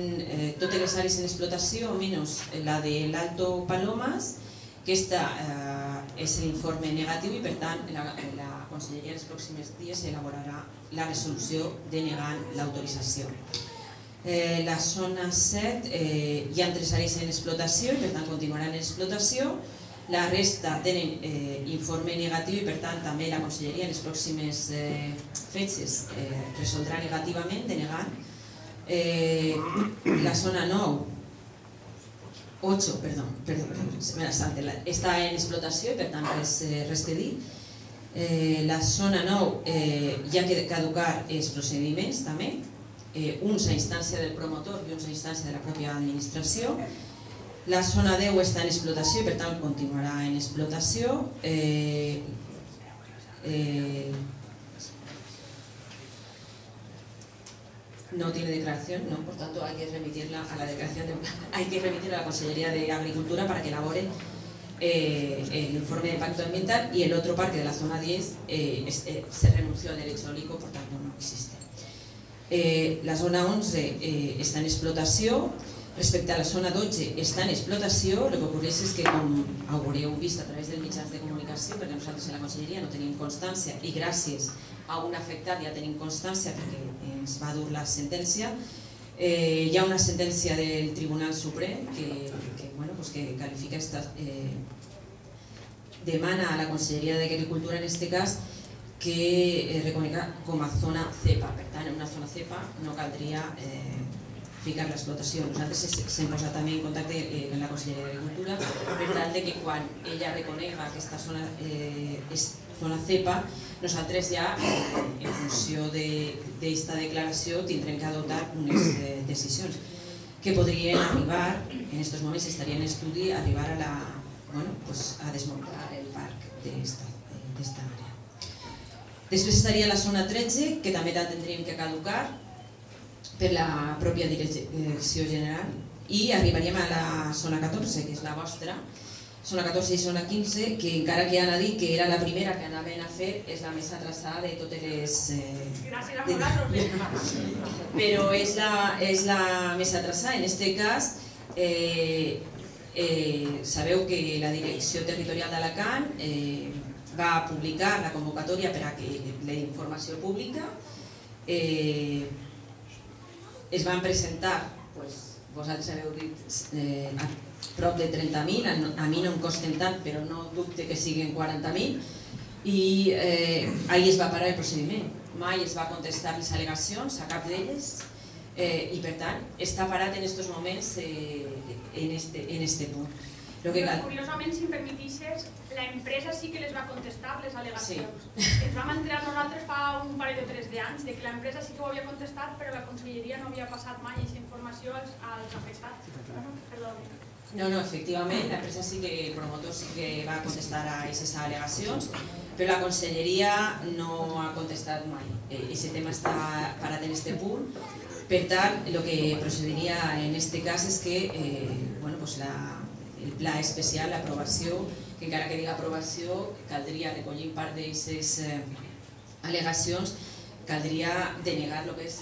totes les àrees en explotació, menys la de l'Alto Palomas, que és l'informe negatiu i per tant la Conselleria en els pròxims dies elaborarà la resolució denegant l'autorització. La zona set hi ha tres àrees en explotació i per tant continuaran en explotació. La resta tenen informe negatiu i per tant també la Conselleria en les pròximes fetges resoldrà negativament denegant. La zona nou, ocho, perdó, està en explotació i per tant res que dir. La zona nou hi ha que caducar els procediments també, uns a instància del promotor i uns a instància de la pròpia administració. La zona deu està en explotació i per tant continuarà en explotació. No tiene declaración, no, por tanto hay que remitirla a la declaración de, hay que remitirla a la Consellería de Agricultura para que elabore Eh, el informe de impacto ambiental y el otro parque de la zona diez eh, es, eh, se renunció al derecho eólico, por tanto no existe. Eh, la zona once eh, està en explotació, respecte a la zona dotze està en explotació, el que ocorreix és que com haureu vist a través dels mitjans de comunicació, perquè nosaltres a la Conselleria no tenim constància i gràcies a un afectat ja tenim constància perquè ens va dur la sentència, eh, hi ha una sentència del Tribunal Suprem que que califica demana a la Consellería de Agricultura, en este cas, que reconega com a zona CEPA. Per tant, en una zona CEPA no caldria ficar l'explotació. Nosaltres hem posat també en contacte amb la Conselleria d'Agricultura per tal que quan ella reconega aquesta zona CEPA, nosaltres ja, en funció d'aquesta declaració, tindrem que adoptar unes decisions que podrien arribar, en aquests moments estaria en estudi, arribar a desmuntar el parc d'aquesta àrea. Després estaria la zona tretze, que també la tindríem que caducar per la pròpia direcció general, i arribaríem a la zona catorze, que és la vostra, zona catorze i zona quinze, que encara que han dit que era la primera que anaven a fer, és la més atrasada de totes les... Gràcies a vosaltres. Però és la més atrasada. En aquest cas, sabeu que la direcció territorial d'Alacant va publicar la convocatòria per a la informació pública. Es van presentar, vosaltres heu dit, prop de trenta mil, a mi no em costen tant, però no dubte que siguin quaranta mil, i ahir es va parar el procediment. Mai es va contestar les al·legacions a cap d'elles i, per tant, està parat en aquests moments en aquest punt. Curiosament, si em permetixes, l'empresa sí que les va contestar, les al·legacions. Ens vam enterar nosaltres fa un parell o tres d'anys que l'empresa sí que ho havia contestat, però la Conselleria no havia passat mai aquesta informació als afectats. No, no, efectivament, l'empresa sí que, el promotor sí que va contestar a aquestes al·legacions, però la Conselleria no ha contestat mai. Aquest tema està parat en aquest punt. Per tant, el que procediria en aquest cas és que la... el pla especial, l'aprovació, que encara que digui aprovació, caldria recollir part d'aquestes al·legacions, caldria denegar el que és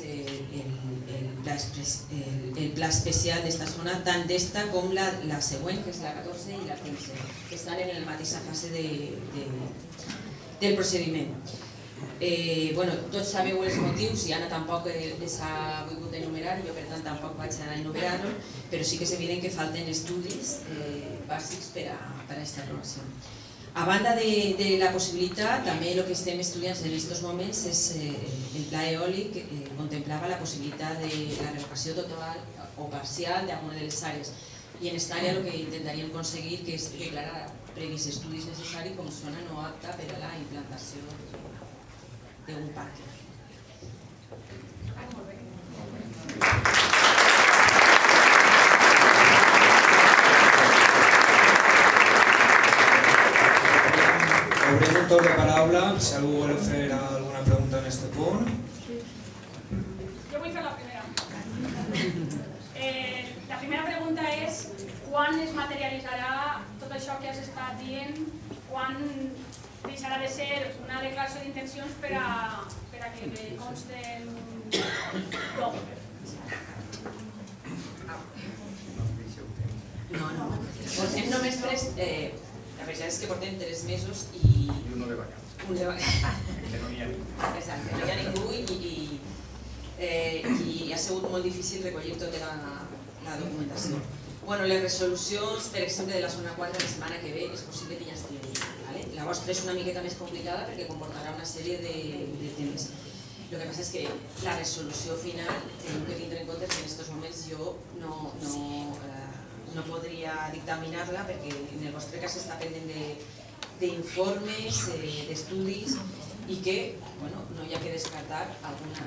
el pla especial d'esta zona, tant d'esta com la següent, que és la catorze i la quinze, que estan en la mateixa fase del procediment. Tots sabeu els motius i Anna tampoc les ha volgut enumerar, jo per tant tampoc vaig anar a enumerar-ho, però sí que és evident que falten estudis bàsics per a aquesta aprovació. A banda de la possibilitat, també el que estem estudiant en aquests moments és el pla eòlic que contemplava la possibilitat de la revocació total o parcial d'alguna de les àrees, i en aquesta àrea el que intentaríem aconseguir és que declararà previs estudis necessaris com zona no apta per a la implantació d'un parc. Obrim un torn de paraula, si algú vol fer alguna pregunta en aquest punt. Jo vull fer la primera. La primera pregunta és quan es materialitzarà tot això que has estat dient, quan deixarà de ser una declaració d'intencions per a que conste en un lloc. No, no. Portem només tres... La veritat és que portem tres mesos i... I un de vacances. Un de vacances. Que no n'hi ha ningú. Exacte, no n'hi ha ningú i ha sigut molt difícil recollir tota la documentació. Bueno, les resolucions, per exemple, de la zona quatre la setmana que ve és possible que ja estiguin. La vostra és una miqueta més complicada perquè comportarà una sèrie de temes. El que passa és que la resolució final, el que tindré en compte és que en aquests moments jo no podria dictaminar-la perquè en el vostre cas està pendent d'informes, d'estudis i que no hi ha que descartar alguna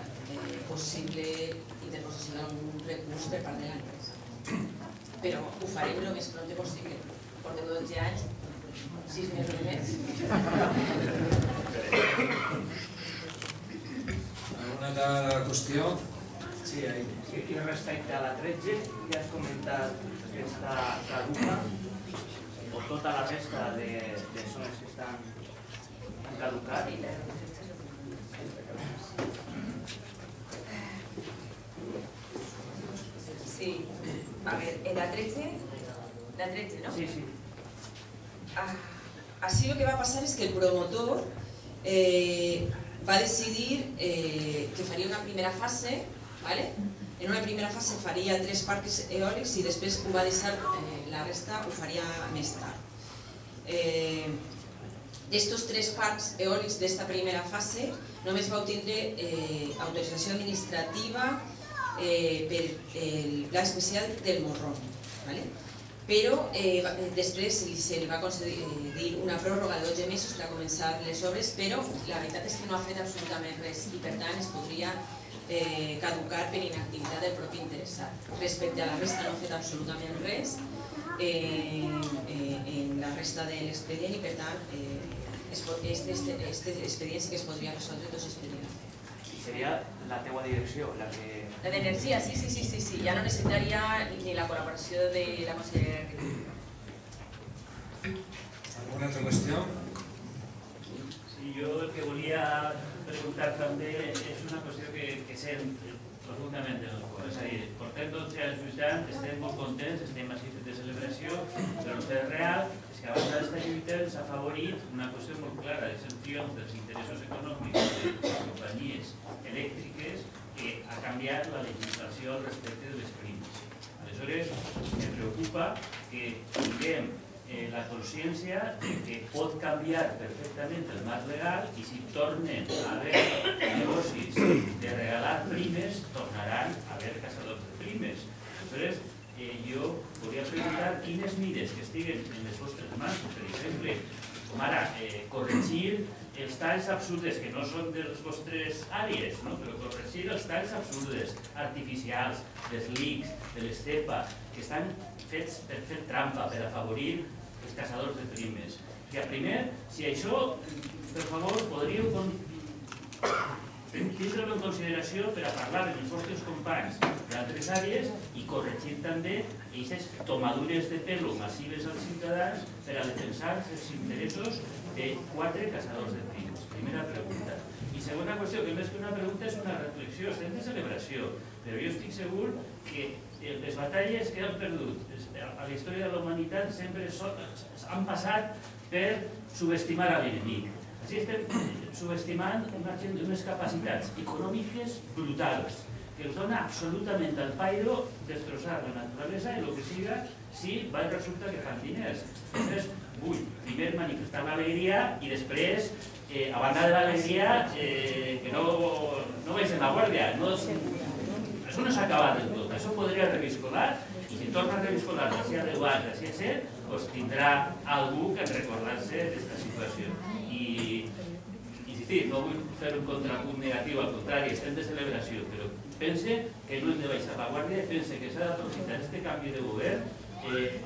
possible interposició d'algun recurs per part de l'empresa. Però ho farem el més pront possible. Portem dotze anys, sis mesos i més. Alguna altra qüestió? Sí, i respecte a la tretze, ja has comentat que està caduca o tota la resta de zones que estan caducades. Sí. A ver, en la tretze, la tretze, ¿no? Sí, sí. Así lo que va a pasar es que el promotor eh, va a decidir eh, que faría una primera fase, ¿vale? En una primera fase faría tres parques eòlics i després ho va deixar eh, la resta ho faria més tard. Eh, De estos tres parcs eòlics d'esta primera fase només vau tindre autorització administrativa per el pla especial del Morrón, però després se li va concedir una pròrroga de dotze mesos per començar les obres, però la veritat és que no ha fet absolutament res i per tant es podria caducar per inactivitat del propi interessat. Respecte a la resta no ha fet absolutament res en la resta de l'expedient i per tant este expedient sí que es podria resoldre dos expedients. I seria la teua direcció? La d'energia, sí, sí, sí, ja no necessitaria ni la col·laboració de la consellera d'Agricultura. Alguna altra qüestió? Sí, jo el que volia preguntar també és una qüestió que sent profundament de dos coses, és a dir, portem dotze anys lluitant, estem molt contents, estem massius de celebració, però el fet real és que a banda d'esta lluita ens ha favorit una qüestió molt clara, és el triomf dels interessos econòmics de les companyies elèctriques que ha canviat la legislació al respecte de les primes. Aleshores, em preocupa que tinguem la consciència que pot canviar perfectament el marc legal i si tornen a haver negocis de regalar primes, tornaran a haver caçadors de primes. Aleshores, jo volia preguntar quines mires que estiguen en les vostres mans, per exemple, com ara corregir els talls absurdes, que no són de les vostres àrees, però corregir els talls absurdes, artificials, dels L I Cs, de les CEPA, que estan fets per fer trampa, per afavorir els caçadors de primes. I primer, si això, per favor, podríeu tindre-ho en consideració per a parlar amb els vostres companys d'altres àrees i corregir també aquestes tomadures de pèl massives als ciutadans per a defensar els interessos de quatre caçadors de primes. Primera pregunta. I segona qüestió, que més que una pregunta és una reflexió, estem de celebració, però jo estic segur que les batalles que han perdut a la història de la humanitat sempre han passat per subestimar a l'enemic. Així estem subestimant unes capacitats econòmiques brutals que ens dona absolutament al pairo destrossar la naturalesa i el que siga si resulta que fan diners. Després, vull primer manifestar l'alegria i després, a banda de l'alegria, que no baixem la guàrdia. Això no s'ha acabat del tot, això podria reviscolar i si torna a reviscolar si ha deu anys, si ha set, doncs tindrà algú que recordar-se d'esta situació. I, insistir, no vull fer un contrapunt negatiu, al contrari, estem de celebració, però pense que no hem de baixar la guàrdia, pense que s'ha d'aprofitar aquest canvi de govern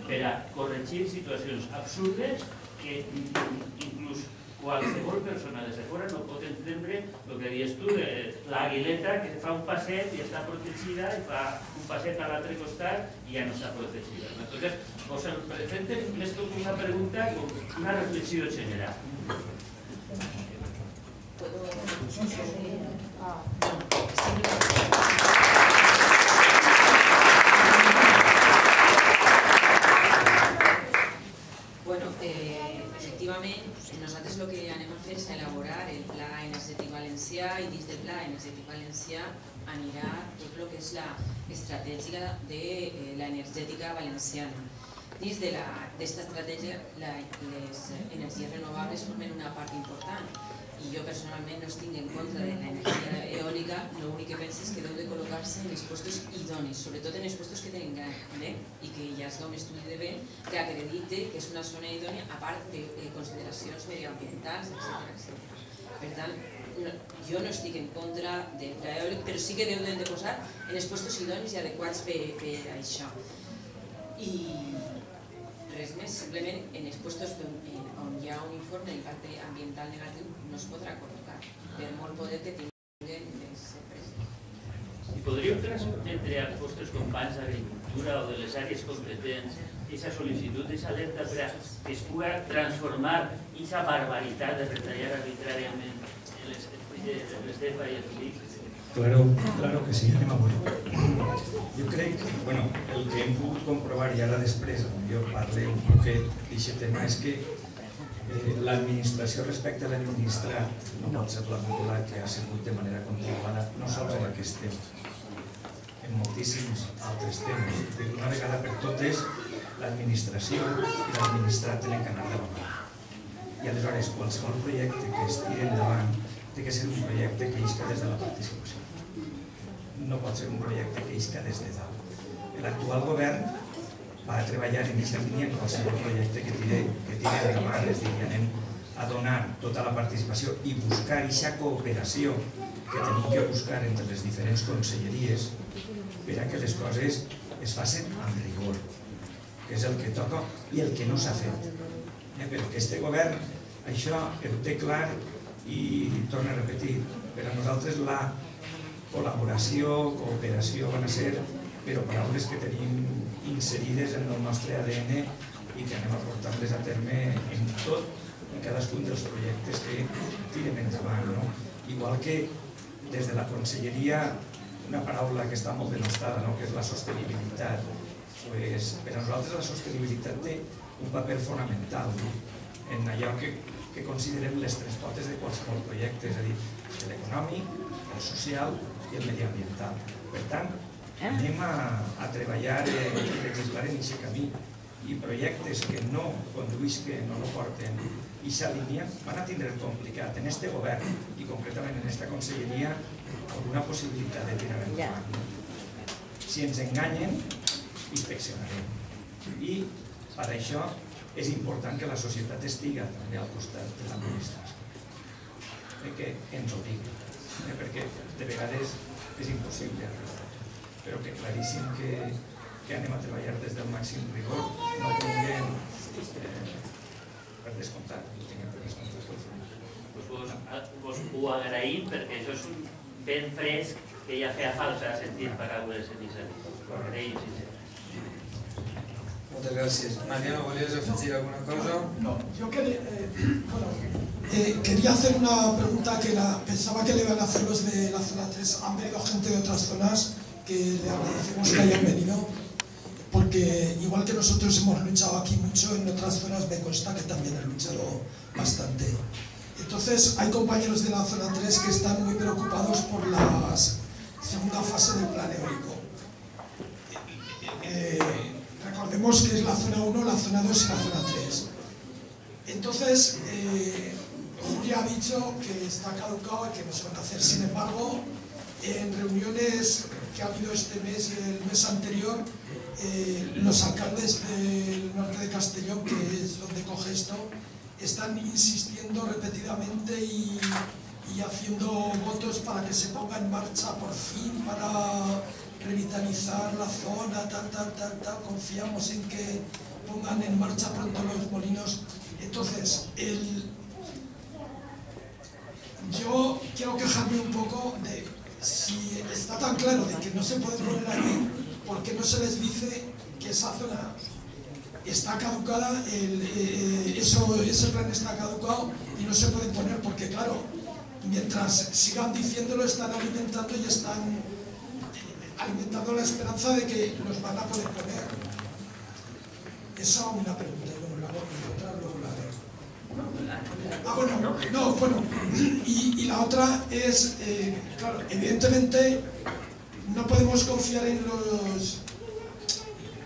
per a corregir situacions absurdes que inclús qualsevol persona des de fora no pot entendre el que dius tu, l'aguileta que fa un passet i està protegida i fa un passet a l'altre costat i ja no està protegida. En tot cas, us el presenten més que una pregunta com una reflexió general. Bueno, efectivament, nosaltres el que anem a fer és elaborar el Pla Energètic Valencià i dins del Pla Energètic Valencià anirà tot el que és l'estratègia de l'energètica valenciana. Dins d'aquesta estratègia les energies renovables formen una part important i jo personalment no estic en contra de l'energia eòlica, l'únic que penso és que deu de col·locar-se en els llocs idonis, sobretot en els llocs que tenen gana i que ja es fa un estudi de vent que acredite que és una zona idònia a part de consideracions medioambientals, etcètera. Per tant, jo no estic en contra del pla eòlic, però sí que deu de posar en els llocs idonis i adequats per això. I res més, simplement en els llocs on hi ha un informe d'impacte ambiental negatiu no es podrà col·locar, per molt poder que tinguin les empreses. I podríeu transmetre als vostres companys d'agricultura o de les àrees competents aquesta sol·licitud, aquesta alerta que es pugui transformar aquesta barbaritat de retallar arbitràriament les D E F A i els L I Cs? Claro, claro que sí, anem a veure. Jo crec que, bueno, el que hem pogut comprovar i ara després, jo parlo un poquet d'aquest tema, és que l'administració respecte a l'administrat no pot ser la popular que ha sigut de manera continuada, no sols en aquest tema, en moltíssims altres temes. D'una vegada per totes, l'administració i l'administrat tenen que anar de la mà. i aleshores qualsevol projecte que es tiri endavant ha de ser un projecte que isca des de la participació. No pot ser un projecte que isca des de dalt. L'actual govern va treballar en aquesta línia en qualsevol projecte que tiri endavant, és a dir, anem a donar tota la participació i buscar aquesta cooperació que hem de buscar entre les diferents conselleries per a que les coses es facin amb rigor, que és el que toca i el que no s'ha fet. Però aquest govern això ho té clar i torno a repetir, per a nosaltres la col·laboració, cooperació van a ser però paraules que tenim inserides en el nostre A D N i que anem a portar-les a terme en tot, en cadascun dels projectes que tirem endavant. Igual que des de la conselleria una paraula que està molt denostada, que és la sostenibilitat. Per a nosaltres la sostenibilitat té un paper fonamental en allò que considerem les tres potes de qualsevol projecte, és a dir, l'econòmic, el social i el mediambiental. Per tant, anem a treballar i a legislar en aquest camí, i projectes que no conduïsquen, no porten i s'alinien, van a tindre complicat en aquest govern i concretament en aquesta conselleria alguna possibilitat de tirar endavant. Si ens enganyen, inspeccionarem. I per això és important que la societat estiga també al costat de l'administració. Que ens ho digui, perquè de vegades és impossible arribar. Però que claríssim que anem a treballar des del màxim rigor, no tinguem per descomptat. Us ho agraïm perquè això és un ben fresc que ja feia falta sentir paraules en Isabel. Ho agraïm, sincerament. Moltes gràcies. Mariano, ¿volies afegir alguna cosa? No, yo quería... Eh, quería hacer una pregunta que la, pensaba que le iban a hacer los de la zona tres. Han venido gente de otras zonas que le agradecemos que hayan venido, porque igual que nosotros hemos luchado aquí mucho, en otras zonas me consta que también han luchado bastante. Entonces, hay compañeros de la zona tres que están muy preocupados por la segunda fase del plan eólico. Eh, recordemos que es la zona uno, la zona dos y la zona tres. Entonces, eh, Julia ha dicho que está caducado y que nos van a hacer. Sin embargo, en reuniones que ha habido este mes y el mes anterior, eh, los alcaldes del norte de Castellón, que es donde coge esto, están insistiendo repetidamente y, y haciendo votos para que se ponga en marcha por fin, para revitalizar la zona, tal, tal, tal, tal. Confiamos en que pongan en marcha pronto los molinos. Entonces, el... yo quiero quejarme un poco de, si está tan claro de que no se puede poner allí, ¿por qué no se les dice que esa zona está caducada, el, eh, eso, ese plan está caducado y no se puede poner? Porque claro, mientras sigan diciéndolo están alimentando y están alimentando la esperanza de que los van a poder poner. Esa es una pregunta, bueno, la voy a encontrar, luego la veo. Ah, bueno, no, bueno, y, y la otra es, eh, claro, evidentemente no podemos confiar en los...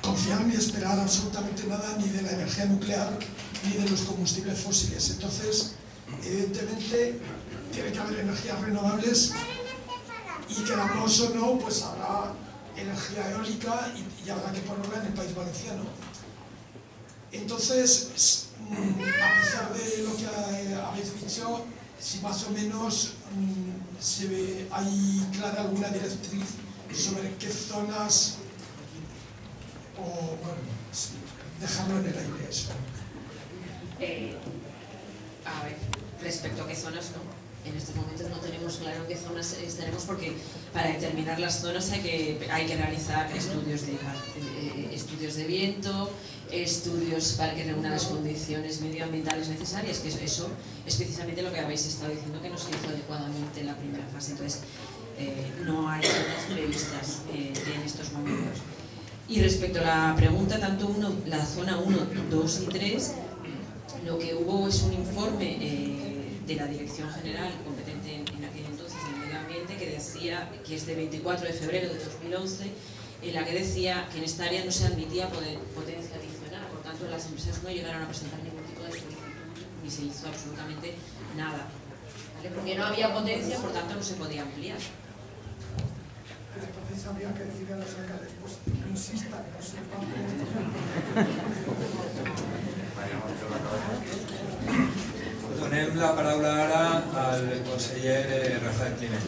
confiar ni esperar absolutamente nada ni de la energía nuclear ni de los combustibles fósiles. Entonces, evidentemente, tiene que haber energías renovables y, queramos o no, pues habrá energía eólica y, y habrá que ponerla en el País Valenciano. Entonces, a pesar de lo que habéis dicho, si más o menos se ve, hay clara alguna directriz sobre qué zonas... o, bueno, sí, dejarlo en el aire eso. Eh, a ver, respecto a qué zonas, no, en estos momentos no tenemos claro qué zonas estaremos, porque para determinar las zonas hay que, hay que realizar estudios de, eh, estudios de viento, estudios para que reúnan las condiciones medioambientales necesarias, que eso es precisamente lo que habéis estado diciendo que no se hizo adecuadamente en la primera fase. Entonces, eh, no hay zonas previstas eh, en estos momentos. Y respecto a la pregunta, tanto uno, la zona uno, dos y tres, lo que hubo es un informe eh, de la Dirección General competente en, en aquel entonces del Medio Ambiente, que decía, que es de veinticuatro de febrero de dos mil once, en la que decía que en esta área no se admitía poder, potencia adicional, por tanto las empresas no llegaron a presentar ningún tipo de solicitud ni se hizo absolutamente nada, ¿vale? Porque no había potencia, por tanto no se podía ampliar. Entonces habría que decir a los alcaldes, pues no insistan, no se van a... Donem la paraula ara al conseller Rafel Climent.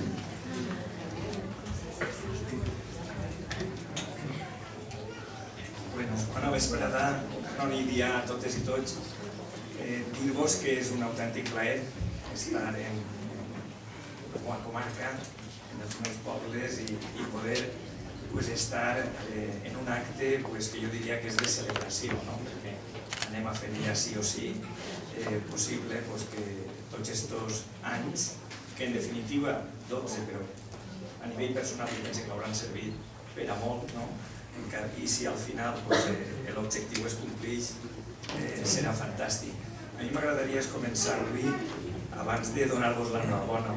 Bueno, bona vesprada, bon dia a totes i tots. Dir-vos que és un autèntic plaer estar en la comarca, en els meus pobles, i poder estar en un acte que jo diria que és de celebració, perquè anem a fer ja sí o sí possible que tots aquests anys, que en definitiva dotze, però a nivell personal penso que hauran servit per a molt, i si al final l'objectiu es compleix, serà fantàstic. A mi m'agradaria començar avui, abans de donar-vos l'enhorabona,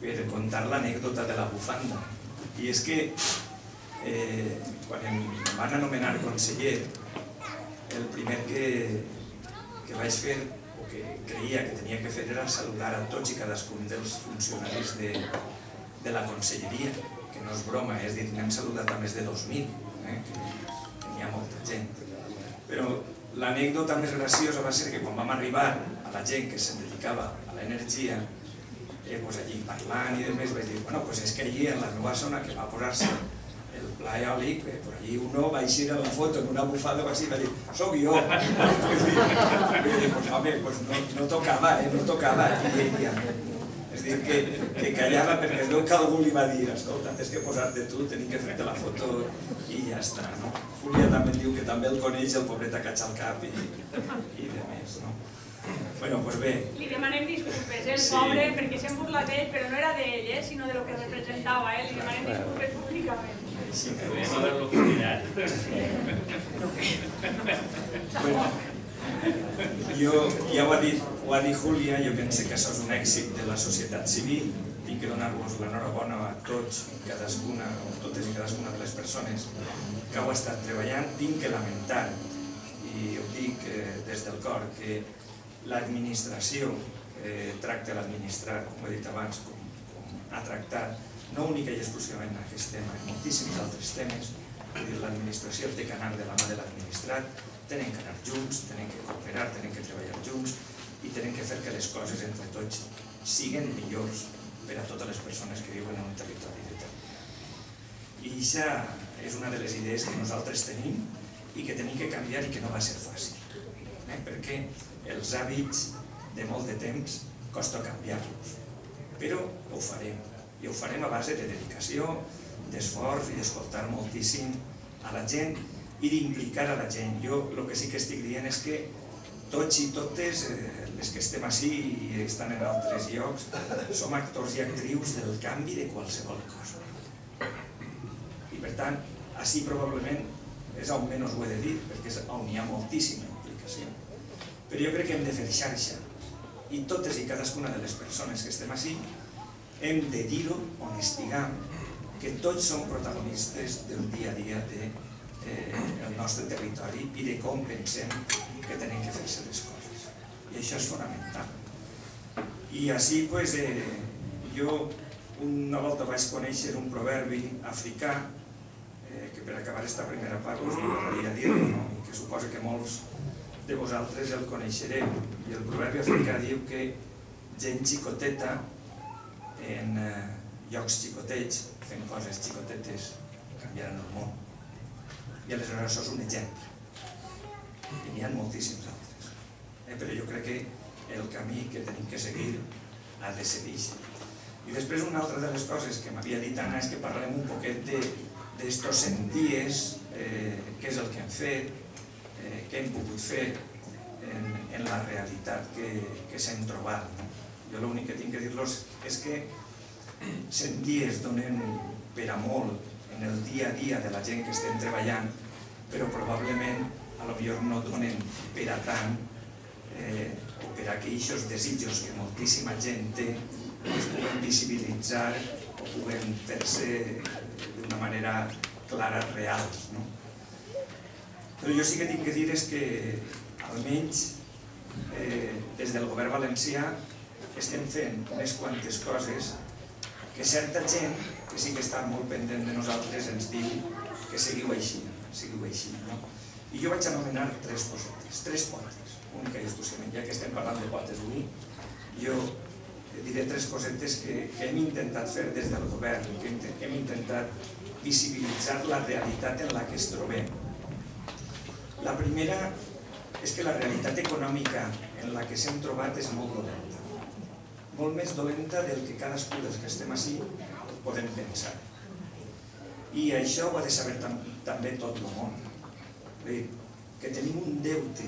per contar l'anècdota de la bufanda. I és que quan em van anomenar conseller, el primer que vaig fer, o que creia que tenia que fer, era saludar a tots i cadascun dels funcionaris de la conselleria, que no és broma, és a dir, n'hem saludat a més de dos mil, que n'hi ha molta gent. Però l'anècdota més graciosa va ser que quan vam arribar a la gent que se'n dedicava a l'energia, allí parlant i demés, vaig dir, bueno, és que allí en la nova zona que va posar-se el pla eòlic, per allí un no va eixir a la foto en una bufada, va dir, soc jo. Home, no tocava, no tocava. És a dir, que callava perquè es veu que algú li va dir, escolta, tens que posar-te tu, tenim que fer-te la foto i ja està. Júlia també diu que també el coneix, el pobret a catxar el cap i demés. Bueno, pues bé. Li demanem disculpes, el pobre, perquè s'han burlat ell, però no era d'ell, sinó de lo que representava. Li demanem disculpes públicament. Sí, que bé, no l'heu convidat. Bueno, ja ho ha dit Júlia, jo penso que això és un èxit de la societat civil. Tinc que donar-vos l'enhorabona a tots i cadascuna, o totes i cadascuna de les persones que heu estat treballant. Tinc que lamentar, i ho dic des del cor, que l'administració tracta l'administrar, com ho he dit abans, com ha tractat, no única i exclusivament en aquest tema, en moltíssims altres temes. L'administració té que anar de la mà de l'administrat, tenen que anar junts, tenen que cooperar, tenen que treballar junts i tenen que fer que les coses entre tots siguin millors per a totes les persones que viuen en un territori determinat. I això és una de les idees que nosaltres tenim i que tenim que canviar i que no va ser fàcil, perquè els hàbits de molt de temps costa canviar-los, però ho farem, i ho farem a base de dedicació, d'esforç i d'escoltar moltíssim a la gent i d'implicar a la gent. Jo el que sí que estic dient és que tots i totes les que estem ací i estan en altres llocs som actors i actrius del canvi de qualsevol cosa, i per tant ací probablement és on menys ho he de dir, perquè és on hi ha moltíssima implicació. Però jo crec que hem de fer xarxa, i totes i cadascuna de les persones que estem ací hem de dir-ho on estigam, que tots som protagonistes del dia a dia del nostre territori i de com pensem que tenen que fer-se les coses, i això és fonamental. I així, doncs, jo una volta vaig conèixer un proverbi africà que per acabar aquesta primera part us m'agradaria dir-ho, que suposo que molts de vosaltres el coneixereu. I el proverbi africà diu que gent xicoteta en llocs xicotets, fent coses xicotetes, canviaran el món. I aleshores això és un exemple, i n'hi ha moltíssims altres. Però jo crec que el camí que tenim que seguir ha de ser això. I després una altra de les coses que m'havia dit Anna és que parlem un poquet d'estos cent dies, què és el que hem fet, què hem pogut fer en la realitat que s'hem trobat. Jo l'únic que tinc que dir-los és que cent dies donen per a molt en el dia a dia de la gent que estem treballant, però probablement potser no donen per a tant o per a aquells desitjos que moltíssima gent té, que es puguen visibilitzar o puguen fer-se d'una manera clara, reals. Però jo sí que tinc que dir és que almenys des del govern valencià estem fent unes quantes coses que certa gent que sí que està molt pendent de nosaltres ens diu que seguiu així, seguiu així, no? I jo vaig anomenar tres potes, tres potes, un que discussament, ja que estem parlant de potes avui, jo diré tres cosetes que hem intentat fer des del govern, que hem intentat visibilitzar la realitat en la que es trobem. La primera és que la realitat econòmica en la que s'hem trobat és molt dolenta, molt més dolenta del que cadascú dels que estem ací podem pensar. I això ho ha de saber també tot el món. Que tenim un deute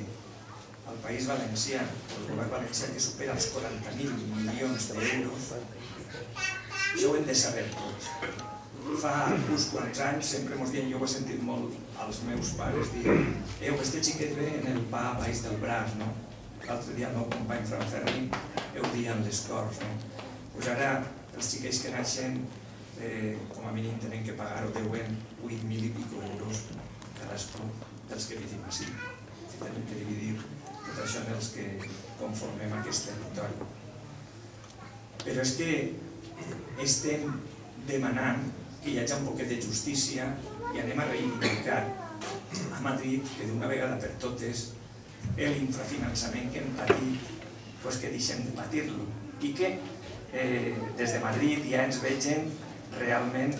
al País Valencià, al govern valencià, que supera els quaranta mil milions d'euros, això ho hem de saber tots. Fa uns quants anys sempre ens diem, jo ho he sentit molt als meus pares, dir, eh, este xiquet ve en el pa a baix del braç, no? L'altre dia el meu company Francesc ho deia en les corts, no? Doncs ara els xiquets que naixen, com a mínim, tenen que pagar o deuen vuit mil i pico euros cadascú dels que vivim així. Hem de dividir tot això en els que conformem aquest territori. Però és que estem demanant que hi hagi un poquet de justícia i anem a reivindicar a Madrid que d'una vegada per totes l'infrafinançament que hem patit, doncs que deixem de patir-lo i que des de Madrid ja ens vegin realment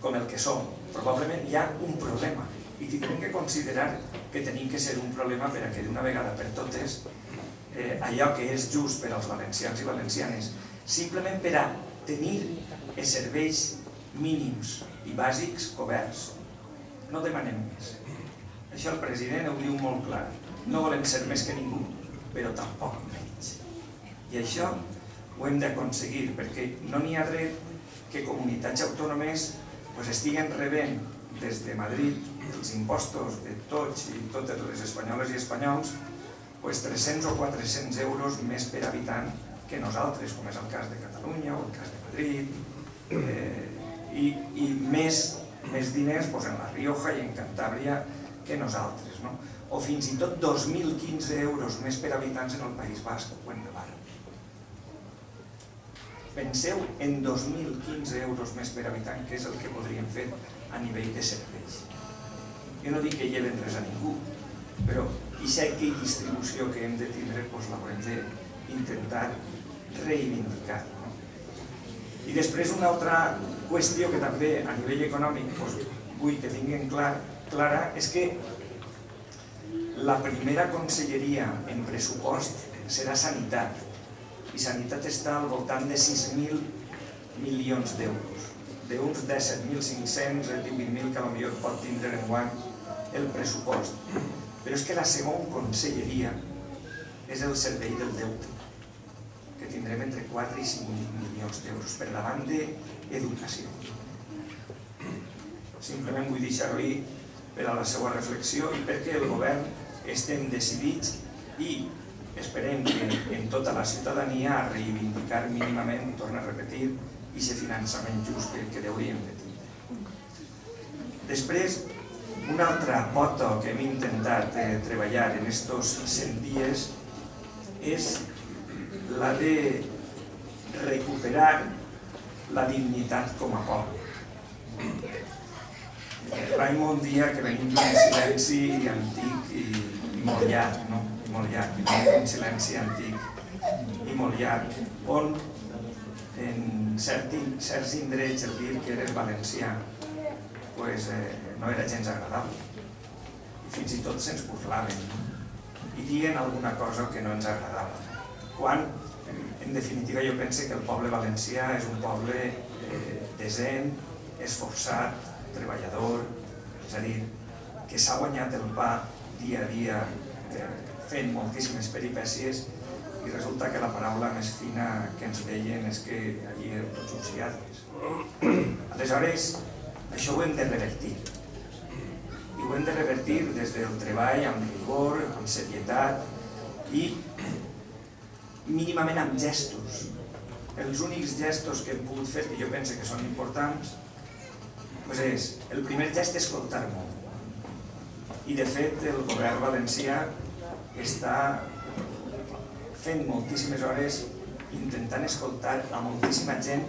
com el que som. Probablement hi ha un problema i tindrem que considerar que tenim que ser un problema per a que d'una vegada per totes allò que és just per als valencians i valencianes, simplement per a tenir els serveis mínims i bàsics coberts. No demanem més. Això el president ho diu molt clar. No volem ser més que ningú, però tampoc menys. I això ho hem d'aconseguir, perquè no n'hi ha res que comunitats autònomes estiguen rebent des de Madrid els impostos de tots i totes les espanyoles i espanyols tres cents o quatre cents euros més per habitant que nosaltres, com és el cas de Catalunya o el cas de Madrid, i més diners en la Rioja i en Cantàbria que nosaltres, o fins i tot dos mil quinze euros més per habitants en el País Basc o en Navarra. Penseu en dos mil quinze euros més per habitant, que és el que podríem fer a nivell de serveis. Jo no dic que lleven res a ningú, però aquesta equidistribució que hem de tindre la haurem d'intentar reivindicar. I després una altra qüestió que també a nivell econòmic vull que tinguem clara és que la primera conselleria en pressupost serà Sanitat, i Sanitat està al voltant de sis mil milions d'euros, d'uns disset mil cinc-cents a divuit mil que potser pot tindre en guany el pressupost. Però és que la segona conselleria és el servei del deute, que tindrem entre quatre i cinc milions d'euros per davant d'educació. Simplement vull deixar-li per a la seva reflexió i perquè el govern estem decidits i esperem que en tota la ciutadania a reivindicar mínimament, torna a repetir, i ser finançament just que hauríem de tindre. Després, una altra pota que hem intentat treballar en estos cent dies és la de recuperar la dignitat com a poble. Raimon dia que venim d'un silenci antic i molt llarg, no? molt llarg, un silenci antic i molt llarg, on en certs indrets el dir que eres valencià no era gens agradable. Fins i tot se'ns burlaven i diuen alguna cosa que no ens agradava. Quan, en definitiva, jo penso que el poble valencià és un poble decent, esforçat, treballador, és a dir, que s'ha guanyat el pa dia a dia fent moltíssimes peripècies i resulta que la paraula més fina que ens deien és que allí eren tots uns lladres. Aleshores, això ho hem de revertir. I ho hem de revertir des del treball amb rigor, amb serietat i mínimament amb gestos. Els únics gestos que hem pogut fer, que jo penso que són importants, és el primer gest d'escoltar molt. I de fet el govern valencià està fent moltíssimes hores, intentant escoltar a moltíssima gent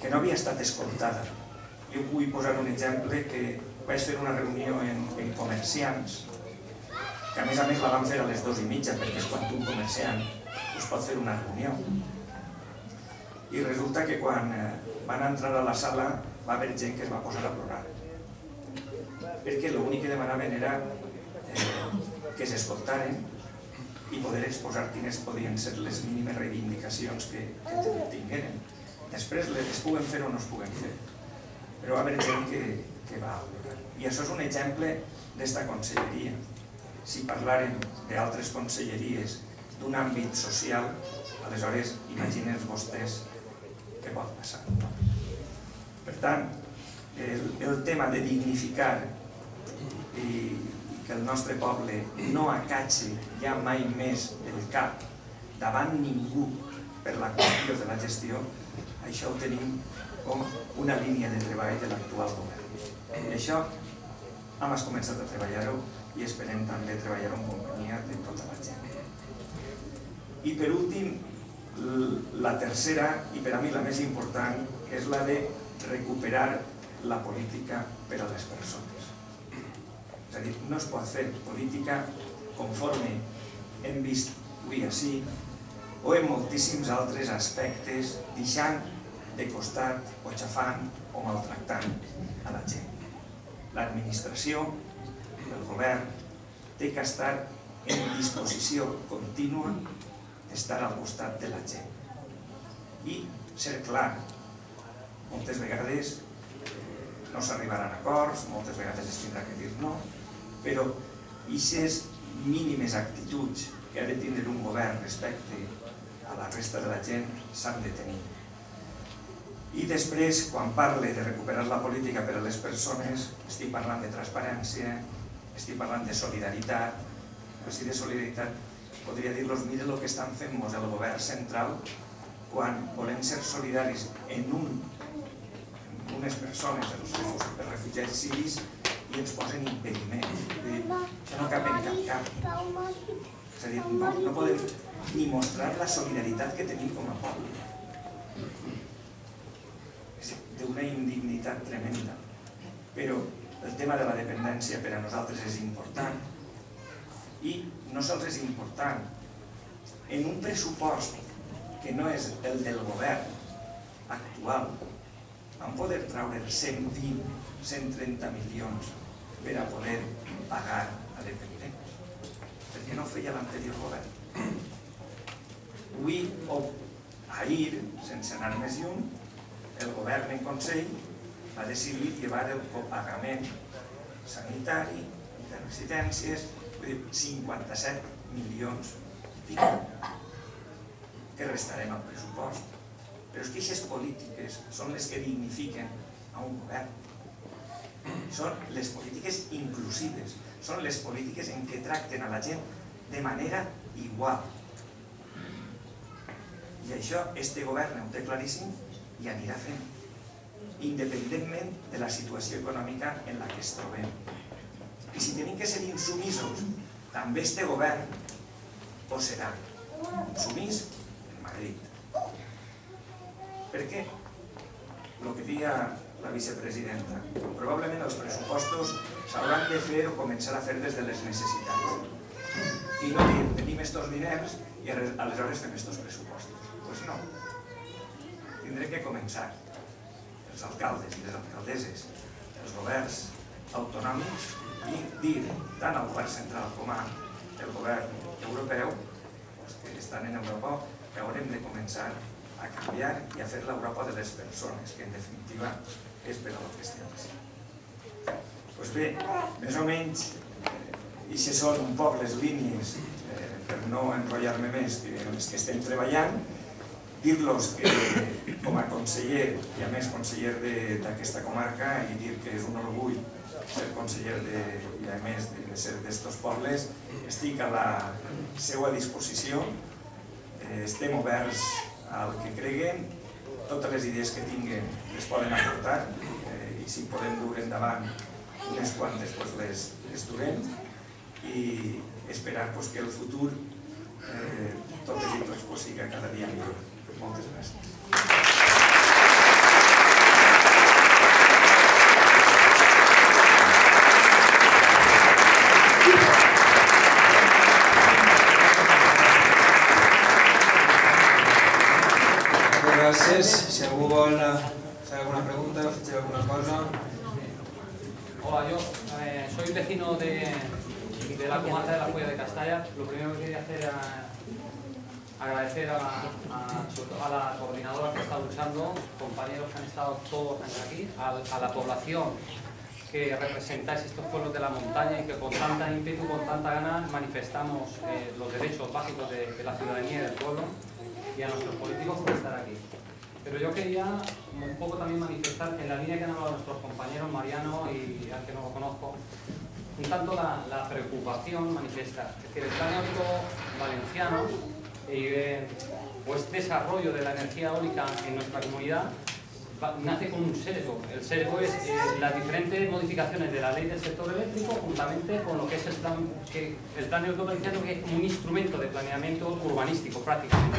que no havia estat escoltada. Jo vull posar un exemple que vaig fer una reunió amb comerciants, que a més a més la vam fer a les dues i mitja, perquè és quan un comerciant us pot fer una reunió. I resulta que quan van entrar a la sala va haver gent que es va posar a plorar. Perquè l'únic que demanaven era que s'escoltaren i poder exposar quines podien ser les mínimes reivindicacions que tingueren. Després les puguem fer o no es puguem fer, però va haver gent que va obrar. I això és un exemple d'esta conselleria. Si parlàrem d'altres conselleries d'un àmbit social, aleshores imaginen vostès què pot passar. Per tant, el tema de dignificar i que el nostre poble no acatxi ja mai més el cap davant ningú per la qüestió de la gestió, això ho tenim com una línia de treball de l'actual govern. I això hem començat a treballar-ho i esperem també treballar-ho en companyia de tota la gent. I per últim, la tercera, i per a mi la més important, és la de recuperar la política per a les persones. És a dir, no es pot fer política conforme hem vist avui així o en moltíssims altres aspectes, deixant de costat o xafant o maltractant a la gent. L'administració, el govern, té que estar en disposició contínua d'estar al costat de la gent. I ser clar, moltes vegades no s'arribaran acords, moltes vegades es tindrà que dir no, però aquestes mínimes actituds que ha de tindre un govern respecte a la resta de la gent s'han de tenir. I després, quan parle de recuperar la política per a les persones, estic parlant de transparència, estic parlant de solidaritat, però si de solidaritat podria dir-los, mira el que estan fent-nos el govern central quan volem ser solidaris en un, en unes persones, els refugiats siris, i ens posen impediments. Això no cap en cap cap. És a dir, no podem ni mostrar la solidaritat que tenim com a poble. És d'una indignitat tremenda. Però el tema de la dependència per a nosaltres és important. I no sols és important. En un pressupost que no és el del govern actual, van poder treure cent vint, cent trenta milions per a poder pagar a dependents. Per què no feia l'anterior govern? Avui o ahir, sense anar més lluny, el govern en Consell va decidir llevar el copagament sanitari, de residències, cinquanta-set milions que restarem al pressupost. Però és que aquestes polítiques són les que dignifiquen a un govern. Són les polítiques inclusives, són les polítiques en què tracten a la gent de manera igual. I això, este govern ho té claríssim i anirà fent, independentment de la situació econòmica en la que es trobem. I si tenim que ser insumisos, també este govern ho serà. Insumís en Madrid. Per què? El que deia la vicepresidenta. Probablement els pressupostos s'hauran de fer o començar a fer des de les necessitats. I no dir, tenim estos diners i aleshores fem estos pressupostos. Doncs no. Tindrem que començar. Els alcaldes i les alcaldesses, els governs autonòmics, i dir tant al govern central com al govern europeu, que estan en Europa, que haurem de començar a canviar i a fer l'Europa de les persones, que en definitiva és per a la cristianesa. Doncs bé, més o menys, aquestes són un poc les línies, per no enrotllar-me més, en les que estem treballant, dir-los que com a conseller, i a més conseller d'aquesta comarca, i dir que és un orgull ser conseller i a més de ser d'estos pobles, estic a la seva disposició, estem oberts al que creguen, totes les idees que tinguen les poden aportar i si podem dur endavant unes quantes les durem i esperar que el futur eh, totes i tots pues, siga cada dia millor. Moltes gràcies. Gràcies. Si algú vol fer alguna pregunta, fer alguna cosa. Hola, yo eh, soy vecino de, de la comarca de la Cuella de Castalla. Lo primero que quería hacer es agradecer a, a, a la coordinadora que está luchando, compañeros que han estado todos aquí, a, a la población que representáis estos pueblos de la montaña y que con tanta ímpetu, con tanta ganas manifestamos eh, los derechos básicos de, de la ciudadanía y del pueblo, y a nuestros políticos por estar aquí. Pero yo quería un poco también manifestar en la línea que han hablado nuestros compañeros Mariano y al que no lo conozco, un tanto la, la preocupación manifiesta. Es decir, el plan eólico valenciano eh, o este desarrollo de la energía eólica en nuestra comunidad va, nace con un sesgo. El sesgo es eh, las diferentes modificaciones de la ley del sector eléctrico juntamente con lo que es el plan, que, el plan eólico valenciano, que es un instrumento de planeamiento urbanístico prácticamente.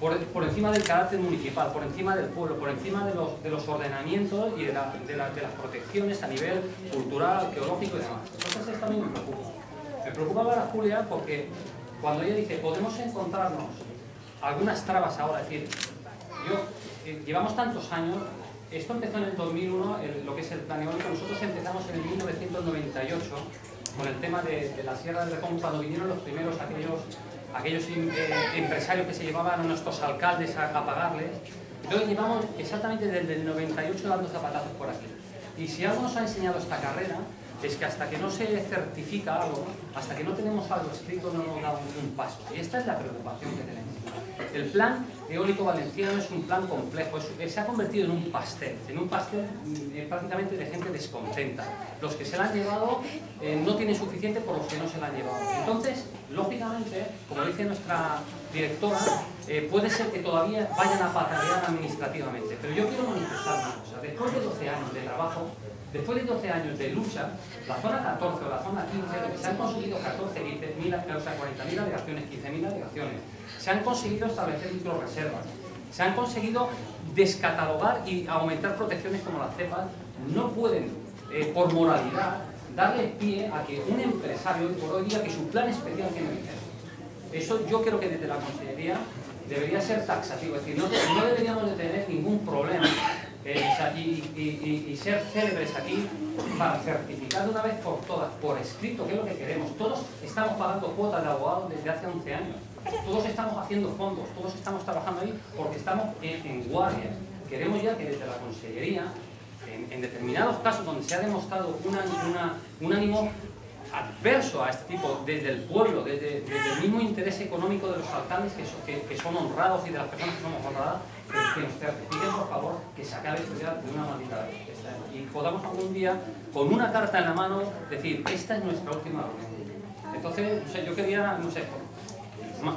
Por, por encima del carácter municipal, por encima del pueblo, por encima de los, de los ordenamientos y de, la, de, la, de las protecciones a nivel cultural, arqueológico y demás. Entonces esto a mí me preocupa. Me preocupa ahora Julia porque cuando ella dice podemos encontrarnos algunas trabas ahora, es decir, yo, eh, llevamos tantos años, esto empezó en el dos mil uno, el, lo que es el plan eólico, nosotros empezamos en el mil novecientos noventa y ocho con el tema de, de la Sierra del Recón, cuando vinieron los primeros aquellos... aquellos eh, empresarios que se llevaban a nuestros alcaldes a, a pagarles. Entonces llevamos exactamente desde el noventa y ocho dando zapatazos por aquí. Y si algo nos ha enseñado esta carrera, es que hasta que no se certifica algo, hasta que no tenemos algo escrito, no nos da un paso. Y esta es la preocupación que tenemos. El plan eólico valenciano es un plan complejo, es, se ha convertido en un pastel, en un pastel eh, prácticamente de gente descontenta. Los que se la han llevado eh, no tienen suficiente por los que no se la han llevado. Entonces, lógicamente, como dice nuestra directora, eh, puede ser que todavía vayan a patalear administrativamente. Pero yo quiero manifestar una cosa. Después de doce años de trabajo, después de doce años de lucha, la zona catorce o la zona quince, que se han conseguido catorce, quince mil, o sea, cuarenta mil alegaciones, quince mil alegaciones, se han conseguido establecer microreservas, se han conseguido descatalogar y aumentar protecciones como las CEPAs, no pueden, eh, por moralidad, darle pie a que un empresario hoy por hoy diga que su plan especial tiene dinero. Eso yo creo que desde la Consellería debería ser taxativo, es decir, no, no deberíamos de tener ningún problema. Eh, y, y, y, y ser célebres aquí para certificar de una vez por todas, por escrito, que es lo que queremos. Todos estamos pagando cuotas de abogados desde hace once años, todos estamos haciendo fondos, todos estamos trabajando ahí porque estamos en, en guardia. Queremos ya que desde la Consellería, en, en determinados casos donde se ha demostrado una, una, un ánimo adverso a este tipo, desde el pueblo, desde, desde el mismo interés económico de los alcaldes que, so, que, que son honrados y de las personas que somos honradas, que nos certifiquen, por favor, que se acabe esto ya de una maldita vez. Y podamos algún día, con una carta en la mano, decir, esta es nuestra última reunión. Entonces, no sé, yo quería, no sé,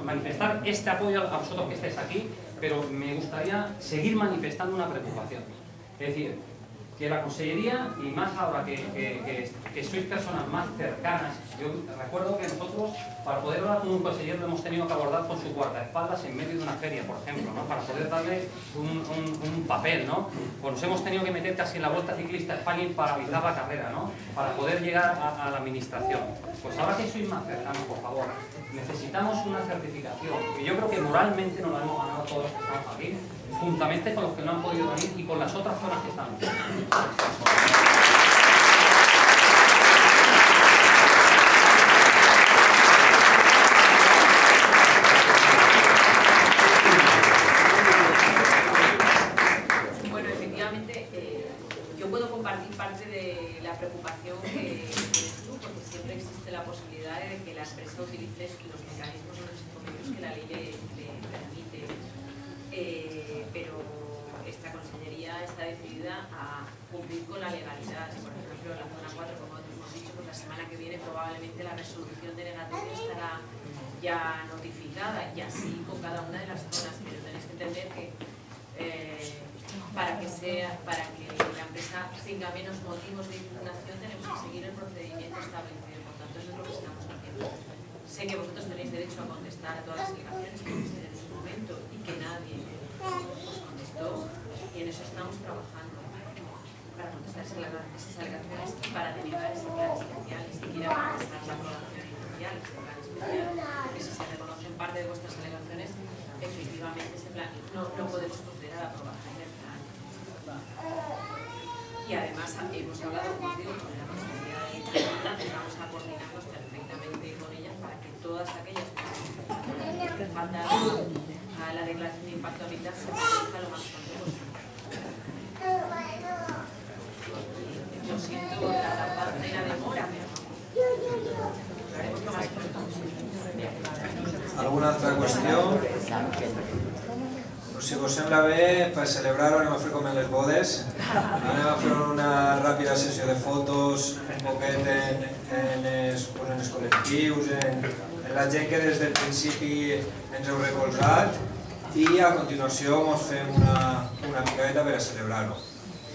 manifestar este apoyo a vosotros que estáis aquí, pero me gustaría seguir manifestando una preocupación. Es decir, que la Consellería, y más ahora que, que, que, que sois personas más cercanas, yo recuerdo que nosotros, para poder hablar con un consejero, lo hemos tenido que abordar con su guardaespaldas en medio de una feria, por ejemplo, ¿no? Para poder darle un, un, un papel, ¿no? O nos hemos tenido que meter casi en la Vuelta Ciclista a España para avisar la carrera, ¿no? Para poder llegar a, a la administración. Pues ahora que sois más cercanos, por favor, necesitamos una certificación, que yo creo que moralmente nos la hemos ganado todos los que estamos aquí, juntamente con los que no han podido venir y con las otras zonas que están. Bueno, efectivamente, eh, yo puedo compartir parte de la preocupación que tienes tú, porque siempre existe la posibilidad de que la empresa utilice los mecanismos y los instrumentos que la ley le, le permite. Eh, pero esta Consellería está decidida a cumplir con la legalidad. Por ejemplo, en la zona cuatro, como hemos dicho, pues la semana que viene probablemente la resolución denegatoria estará ya notificada, y así con cada una de las zonas. Pero tenéis que entender que eh, para que sea, para que la empresa tenga menos motivos de impugnación tenemos que seguir el procedimiento establecido. Por tanto, eso es lo que estamos haciendo. sé que vosotros tenéis derecho a contestar a todas las alegaciones que existen en su momento y que nadie os contestó, y en eso estamos trabajando para contestar esas alegaciones y para derivar ese plan especial y siquiera para pasar la aprobación inicial de ese plan especial, porque si se reconocen parte de vuestras alegaciones, efectivamente ese plan no, no podemos considerar aprobación del plan. Y además hemos hablado, como os digo, con la Consejería de Transporte, vamos a coordinarnos perfectamente con ellas para que todas aquellas que faltan a la declaración de impacto ambiental se produzca lo más pronto posible. Yo siento la, la, la demora, lo haremos lo más pronto posible. ¿Alguna otra cuestión? Si us sembla bé, per celebrar-ho anem a fer com en les bodes, anem a fer una ràpida sessió de fotos, un poquet en, en, els, pues, en els col·lectius, en, en la gent que des del principi ens heu recolzat, i a continuació ens fem una, una picareta per a celebrar-ho.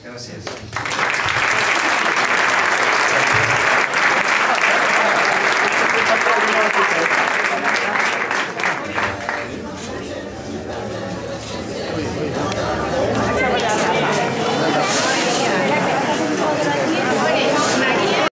Gràcies.